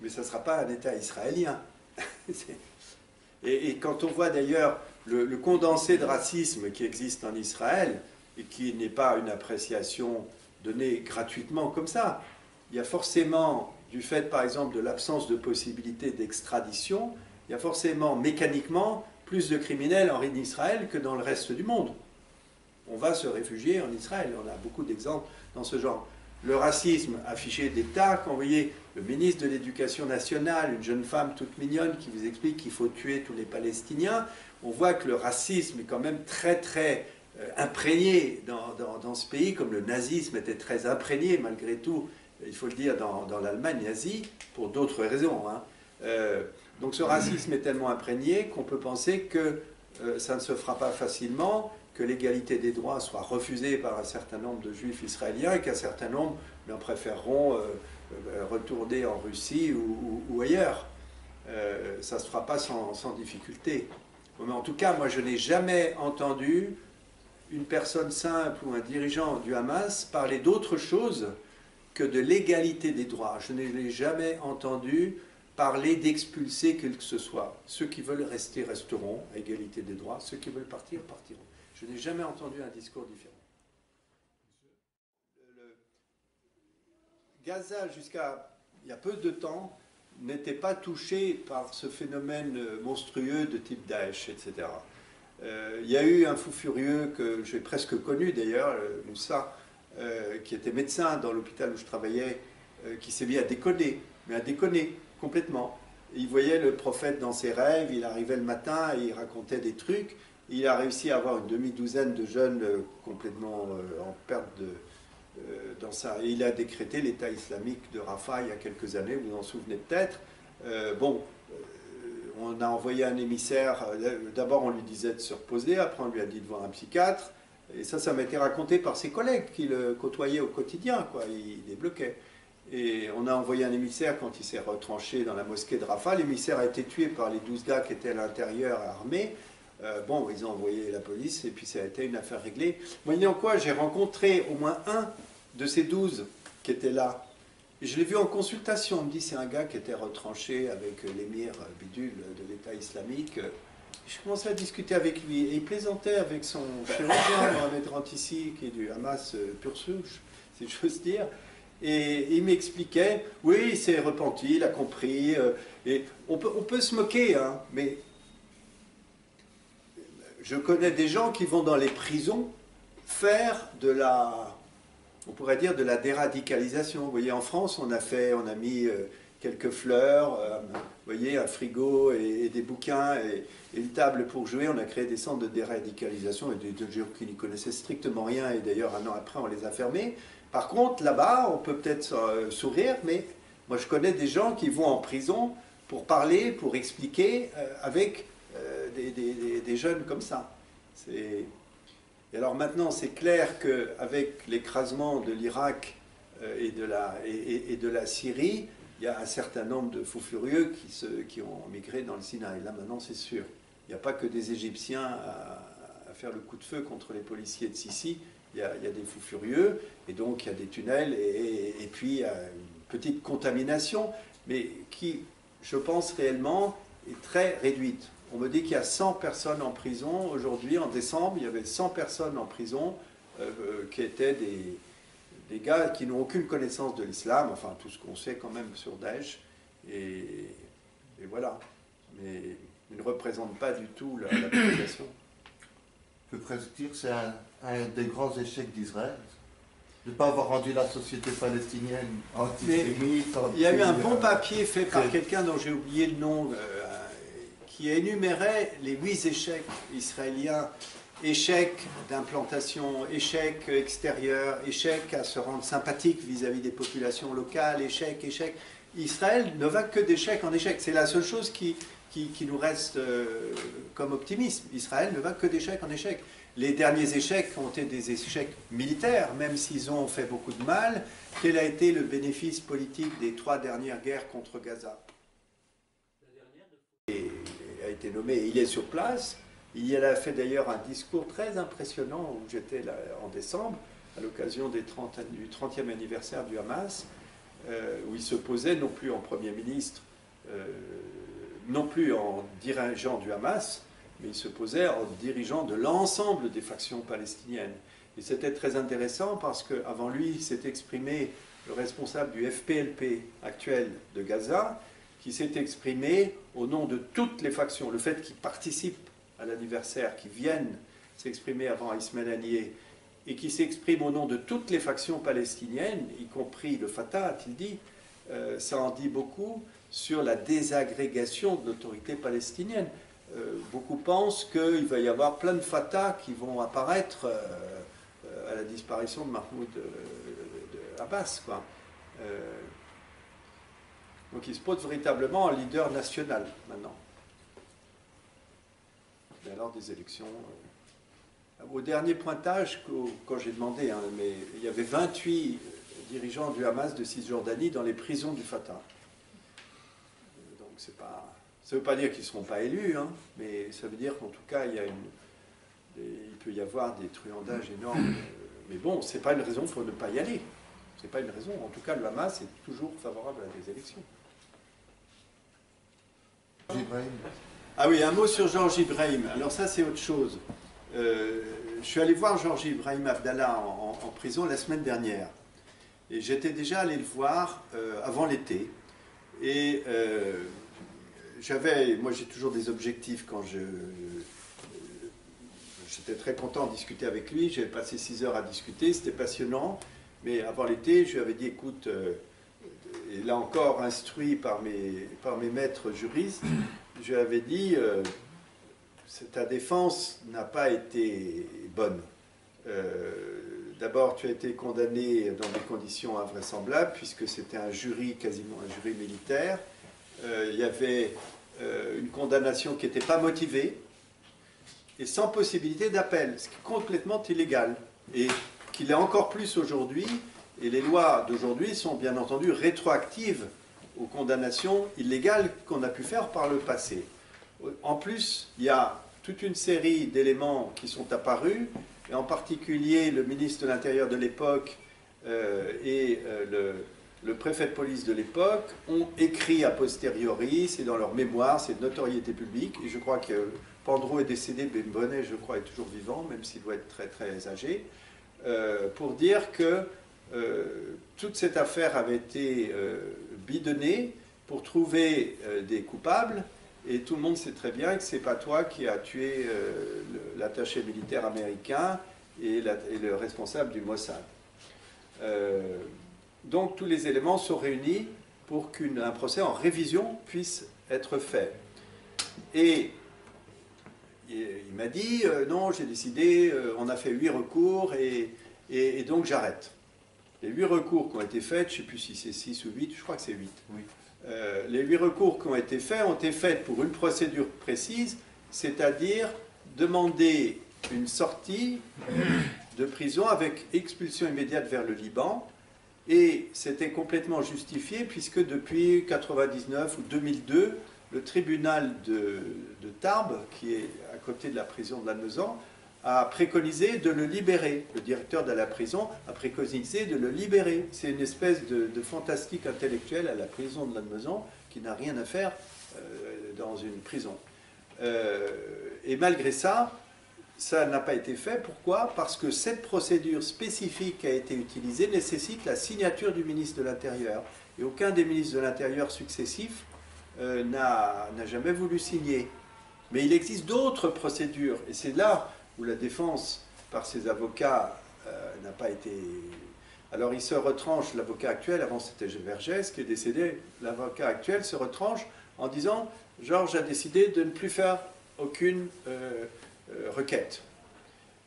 Mais ça ne sera pas un État israélien. Et quand on voit d'ailleurs le condensé de racisme qui existe en Israël, et qui n'est pas une appréciation donnée gratuitement comme ça, il y a forcément, du fait par exemple de l'absence de possibilité d'extradition, il y a forcément mécaniquement plus de criminels en Israël que dans le reste du monde. On va se réfugier en Israël, on a beaucoup d'exemples dans ce genre. Le racisme affiché d'État, quand vous voyez le ministre de l'Éducation nationale, une jeune femme toute mignonne qui vous explique qu'il faut tuer tous les Palestiniens, on voit que le racisme est quand même très très imprégné dans ce pays, comme le nazisme était très imprégné malgré tout, il faut le dire, dans l'Allemagne nazie, pour d'autres raisons. Hein. Donc ce racisme est tellement imprégné qu'on peut penser que ça ne se fera pas facilement, que l'égalité des droits soit refusée par un certain nombre de juifs israéliens et qu'un certain nombre en préféreront retourner en Russie ou ailleurs. Ça ne se fera pas sans difficulté. Mais en tout cas, moi je n'ai jamais entendu une personne simple ou un dirigeant du Hamas parler d'autre chose que de l'égalité des droits. Je ne l'ai jamais entendu parler d'expulser quel que ce soit. Ceux qui veulent rester resteront, à égalité des droits. Ceux qui veulent partir, partiront. Je n'ai jamais entendu un discours différent. Gaza, jusqu'à il y a peu de temps, n'était pas touché par ce phénomène monstrueux de type Daesh, etc. Il y a eu un fou furieux que j'ai presque connu d'ailleurs, Moussa, qui était médecin dans l'hôpital où je travaillais, qui s'est mis à déconner, mais à déconner complètement. Il voyait le prophète dans ses rêves, il arrivait le matin et il racontait des trucs. Il a réussi à avoir une demi-douzaine de jeunes complètement en perte dans ça. Et il a décrété l'État islamique de Rafah il y a quelques années, vous en souvenez peut-être. On a envoyé un émissaire, d'abord on lui disait de se reposer, après on lui a dit de voir un psychiatre. Et ça m'a été raconté par ses collègues qui le côtoyaient au quotidien, quoi. Il les bloquait. Et on a envoyé un émissaire quand il s'est retranché dans la mosquée de Rafah. L'émissaire a été tué par les 12 gars qui étaient à l'intérieur armés. Ils ont envoyé la police et puis ça a été une affaire réglée. Moyennant quoi, j'ai rencontré au moins un de ces 12 qui était là. Et je l'ai vu en consultation. On me dit, c'est un gars qui était retranché avec l'émir bidule de l'État islamique. Je commençais à discuter avec lui et il plaisantait avec son chirurgien, Mohamed Rantissi, qui est du Hamas pur souche, si j'ose dire. Et il m'expliquait, oui, il s'est repenti, il a compris. Et on peut se moquer, hein, mais... Je connais des gens qui vont dans les prisons faire de la, on pourrait dire, de la déradicalisation. Vous voyez, en France, on a mis quelques fleurs, vous voyez, un frigo et des bouquins et une table pour jouer. On a créé des centres de déradicalisation et des gens qui n'y connaissaient strictement rien. Et d'ailleurs, un an après, on les a fermés. Par contre, là-bas, on peut peut-être sourire, mais moi, je connais des gens qui vont en prison pour parler, pour expliquer avec... Des jeunes comme ça. Et alors maintenant, c'est clair qu'avec l'écrasement de l'Irak et de la Syrie, il y a un certain nombre de fous furieux qui ont migré dans le Sinaï. Là, maintenant, c'est sûr. Il n'y a pas que des Égyptiens à faire le coup de feu contre les policiers de Sisi. Il y a des fous furieux, et donc il y a des tunnels, et puis il y a une petite contamination, mais qui, je pense réellement, est très réduite. On me dit qu'il y a 100 personnes en prison. Aujourd'hui, en décembre, il y avait 100 personnes en prison qui étaient des gars qui n'ont aucune connaissance de l'islam, enfin tout ce qu'on sait quand même sur Daesh. Et voilà. Mais ils ne représentent pas du tout la population. Je peux presque dire que c'est un des grands échecs d'Israël. De ne pas avoir rendu la société palestinienne antisémite. Il y a eu un bon papier fait par quelqu'un dont j'ai oublié le nom, qui énumérait les 8 échecs israéliens, échec d'implantation, échec extérieur, échec à se rendre sympathique vis-à-vis des populations locales, échec, échec. Israël ne va que d'échec en échec. C'est la seule chose qui nous reste comme optimisme. Israël ne va que d'échec en échec. Les derniers échecs ont été des échecs militaires, même s'ils ont fait beaucoup de mal. Quel a été le bénéfice politique des 3 dernières guerres contre Gaza? Il a été nommé, il est sur place. Il a fait d'ailleurs un discours très impressionnant où j'étais en décembre, à l'occasion du 30e anniversaire du Hamas, où il se posait non plus en Premier ministre, non plus en dirigeant du Hamas, mais il se posait en dirigeant de l'ensemble des factions palestiniennes. Et c'était très intéressant parce qu'avant lui s'est exprimé le responsable du FPLP actuel de Gaza, qui s'est exprimé au nom de toutes les factions. Le fait qu'ils participent à l'anniversaire, qu'ils viennent s'exprimer avant Ismaël Haniyeh, et qui s'exprime au nom de toutes les factions palestiniennes, y compris le Fatah, a-t-il dit, ça en dit beaucoup sur la désagrégation de l'autorité palestinienne. Beaucoup pensent qu'il va y avoir plein de Fatah qui vont apparaître à la disparition de Mahmoud Abbas, quoi. Donc il se pose véritablement un leader national, maintenant. Mais alors des élections... Au dernier pointage, quand j'ai demandé, hein, mais il y avait 28 dirigeants du Hamas de Cisjordanie dans les prisons du Fatah. Donc ça ne veut pas dire qu'ils ne seront pas élus, hein, mais ça veut dire qu'en tout cas, il peut y avoir des truandages énormes. Mais bon, ce n'est pas une raison pour ne pas y aller. Ce n'est pas une raison. En tout cas, le Hamas est toujours favorable à des élections. Ah oui, un mot sur Georges Ibrahim. Alors ça, c'est autre chose. Je suis allé voir Georges Ibrahim Abdallah en prison la semaine dernière. Et j'étais déjà allé le voir avant l'été. Et moi j'ai toujours des objectifs quand j'étais très content de discuter avec lui. J'avais passé 6 heures à discuter, c'était passionnant. Mais avant l'été, je lui avais dit, écoute, et là encore instruit par mes maîtres juristes, je lui avais dit... ta défense n'a pas été bonne. D'abord, tu as été condamné dans des conditions invraisemblables, puisque c'était un jury, quasiment un jury militaire. Il y avait une condamnation qui n'était pas motivée, et sans possibilité d'appel, ce qui est complètement illégal, et qu'il est encore plus aujourd'hui, et les lois d'aujourd'hui sont bien entendu rétroactives aux condamnations illégales qu'on a pu faire par le passé. En plus, il y a toute une série d'éléments qui sont apparus, et en particulier le ministre de l'Intérieur de l'époque et le préfet de police de l'époque ont écrit a posteriori, c'est dans leur mémoire, c'est de notoriété publique, et je crois que Pandreau est décédé, Ben Bonnet, je crois, est toujours vivant, même s'il doit être très très âgé, pour dire que toute cette affaire avait été bidonnée pour trouver des coupables. Et tout le monde sait très bien que ce n'est pas toi qui as tué l'attaché militaire américain et le responsable du Mossad. Donc tous les éléments sont réunis pour qu'un procès en révision puisse être fait. Et il m'a dit, non, j'ai décidé, on a fait 8 recours et donc j'arrête. Les 8 recours qui ont été faits, je ne sais plus si c'est 6 ou 8, je crois que c'est 8. Oui. Les 8 recours qui ont été faits pour une procédure précise, c'est-à-dire demander une sortie de prison avec expulsion immédiate vers le Liban. Et c'était complètement justifié puisque depuis 1999 ou 2002, le tribunal de Tarbes, qui est à côté de la prison de Lannemezan, a préconisé de le libérer. Le directeur de la prison a préconisé de le libérer. C'est une espèce de fantastique intellectuel à la prison de Lannemezan qui n'a rien à faire dans une prison. Et malgré ça, ça n'a pas été fait. Pourquoi? Parce que cette procédure spécifique qui a été utilisée nécessite la signature du ministre de l'Intérieur. Et aucun des ministres de l'Intérieur successifs n'a jamais voulu signer. Mais il existe d'autres procédures. Et c'est là... où la défense, par ses avocats, n'a pas été... Alors il se retranche, l'avocat actuel, avant c'était Vergès qui est décédé, l'avocat actuel se retranche en disant « Georges a décidé de ne plus faire aucune requête ».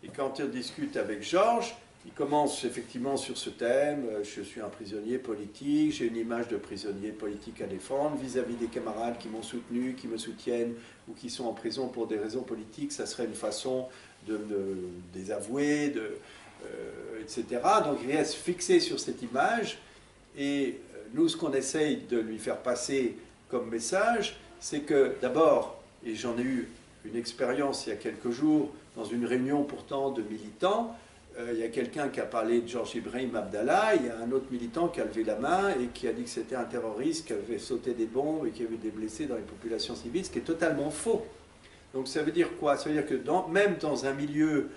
Et quand il discute avec Georges, Il commence effectivement sur ce thème, je suis un prisonnier politique, j'ai une image de prisonnier politique à défendre vis-à-vis des camarades qui m'ont soutenu, qui me soutiennent ou qui sont en prison pour des raisons politiques, ça serait une façon de me désavouer, etc. Donc il reste fixé sur cette image et nous ce qu'on essaye de lui faire passer comme message, c'est que d'abord, et j'en ai eu une expérience il y a quelques jours dans une réunion pourtant de militants, il y a quelqu'un qui a parlé de Georges Ibrahim Abdallah, il y a un autre militant qui a levé la main et qui a dit que c'était un terroriste qui avait sauté des bombes et qui avait des blessés dans les populations civiles, ce qui est totalement faux. Donc ça veut dire quoi? Ça veut dire que même dans un milieu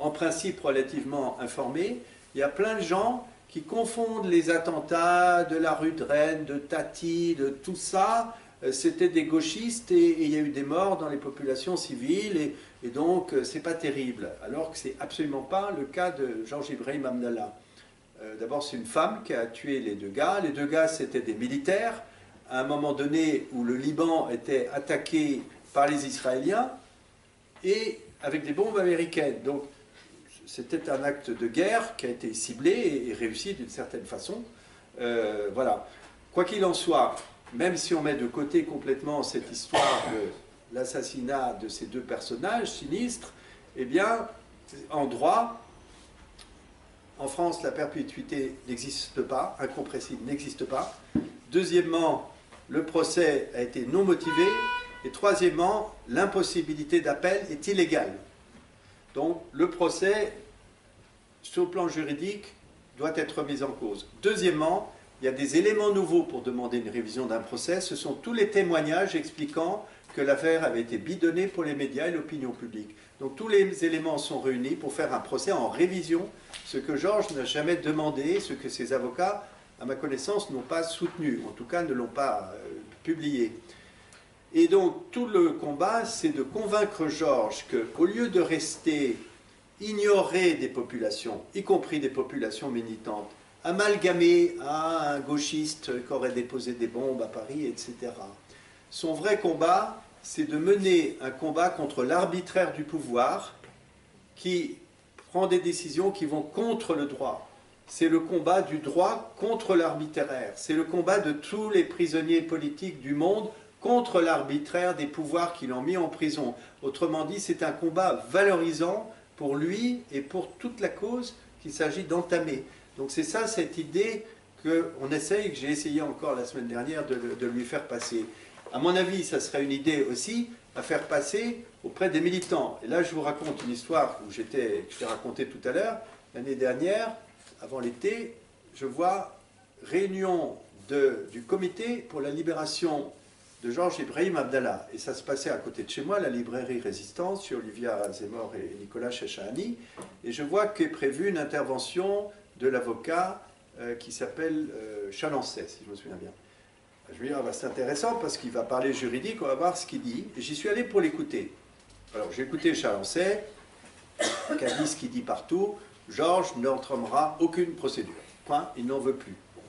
en principe relativement informé, il y a plein de gens qui confondent les attentats de la rue de Rennes, de Tati, de tout ça, c'était des gauchistes et il y a eu des morts dans les populations civiles et donc c'est pas terrible, alors que c'est absolument pas le cas de Georges Ibrahim Abdallah. D'abord c'est une femme qui a tué les deux gars c'était des militaires, à un moment donné où le Liban était attaqué par les Israéliens et avec des bombes américaines, donc c'était un acte de guerre qui a été ciblé et réussi d'une certaine façon, voilà. Quoi qu'il en soit, même si on met de côté complètement cette histoire de l'assassinat de ces deux personnages sinistres, eh bien, en droit, en France, la perpétuité n'existe pas, incompressible n'existe pas. Deuxièmement, le procès a été non motivé. Et troisièmement, l'impossibilité d'appel est illégale. Donc, le procès, sur le plan juridique, doit être mis en cause. Deuxièmement, il y a des éléments nouveaux pour demander une révision d'un procès. Ce sont tous les témoignages expliquant que l'affaire avait été bidonnée pour les médias et l'opinion publique. Donc tous les éléments sont réunis pour faire un procès en révision, ce que Georges n'a jamais demandé, ce que ses avocats, à ma connaissance, n'ont pas soutenu, en tout cas ne l'ont pas publié. Et donc tout le combat, c'est de convaincre Georges qu'au lieu de rester ignoré des populations, y compris des populations militantes, amalgamé à un gauchiste qui aurait déposé des bombes à Paris, etc. Son vrai combat, c'est de mener un combat contre l'arbitraire du pouvoir qui prend des décisions qui vont contre le droit. C'est le combat du droit contre l'arbitraire. C'est le combat de tous les prisonniers politiques du monde contre l'arbitraire des pouvoirs qui l'ont mis en prison. Autrement dit, c'est un combat valorisant pour lui et pour toute la cause qu'il s'agit d'entamer. Donc c'est ça, cette idée qu'on essaye, que j'ai essayé encore la semaine dernière de lui faire passer. À mon avis, ça serait une idée aussi à faire passer auprès des militants. Et là, je vous raconte une histoire que je t'ai racontée tout à l'heure. L'année dernière, avant l'été, je vois réunion du comité pour la libération de Georges Ibrahim Abdallah. Et ça se passait à côté de chez moi, la librairie Résistance, chez Olivia Zemmour et Nicolas Chachani. Et je vois qu'est prévue une intervention de l'avocat qui s'appelle Chalancet, si je me souviens bien. Je me dis, ah, bah, c'est intéressant parce qu'il va parler juridique, on va voir ce qu'il dit. Et j'y suis allé pour l'écouter. Alors j'ai écouté Chalancet, qui a dit ce qu'il dit partout, Georges n'entamera aucune procédure. Point, il n'en veut plus. Bon.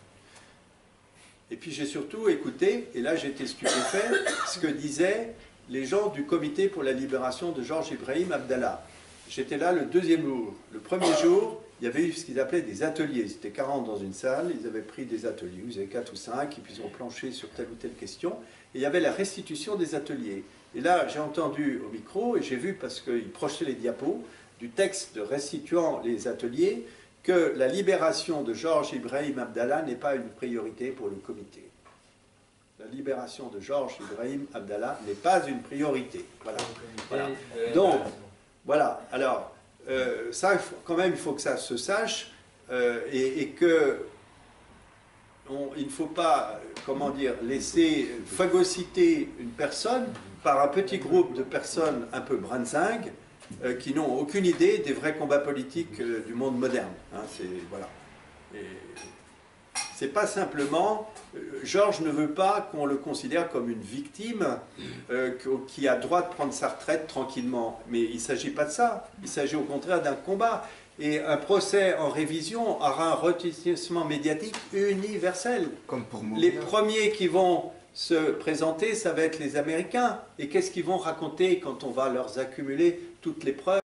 Et puis j'ai surtout écouté, et là j'étais stupéfait, ce que disaient les gens du comité pour la libération de Georges Ibrahim Abdallah. J'étais là le deuxième jour. Le premier jour, il y avait eu ce qu'ils appelaient des ateliers. C'était 40 dans une salle, ils avaient pris des ateliers, ils avaient 4 ou 5, et puis ils ont planché sur telle ou telle question. Et il y avait la restitution des ateliers. Et là, j'ai entendu au micro, et j'ai vu, parce qu'ils projetaient les diapos, du texte restituant les ateliers, que la libération de Georges Ibrahim Abdallah n'est pas une priorité pour le comité. La libération de Georges Ibrahim Abdallah n'est pas une priorité. Voilà. Donc, voilà. Alors... ça, quand même, il faut que ça se sache il ne faut pas, comment dire, laisser phagocyter une personne par un petit groupe de personnes un peu brinzingues qui n'ont aucune idée des vrais combats politiques du monde moderne. Hein, voilà. C'est pas simplement... Georges ne veut pas qu'on le considère comme une victime qui a droit de prendre sa retraite tranquillement. Mais il ne s'agit pas de ça. Il s'agit au contraire d'un combat. Et un procès en révision aura un retentissement médiatique universel. Comme pour moi. Les premiers qui vont se présenter, ça va être les Américains. Et qu'est-ce qu'ils vont raconter quand on va leur accumuler toutes les preuves ?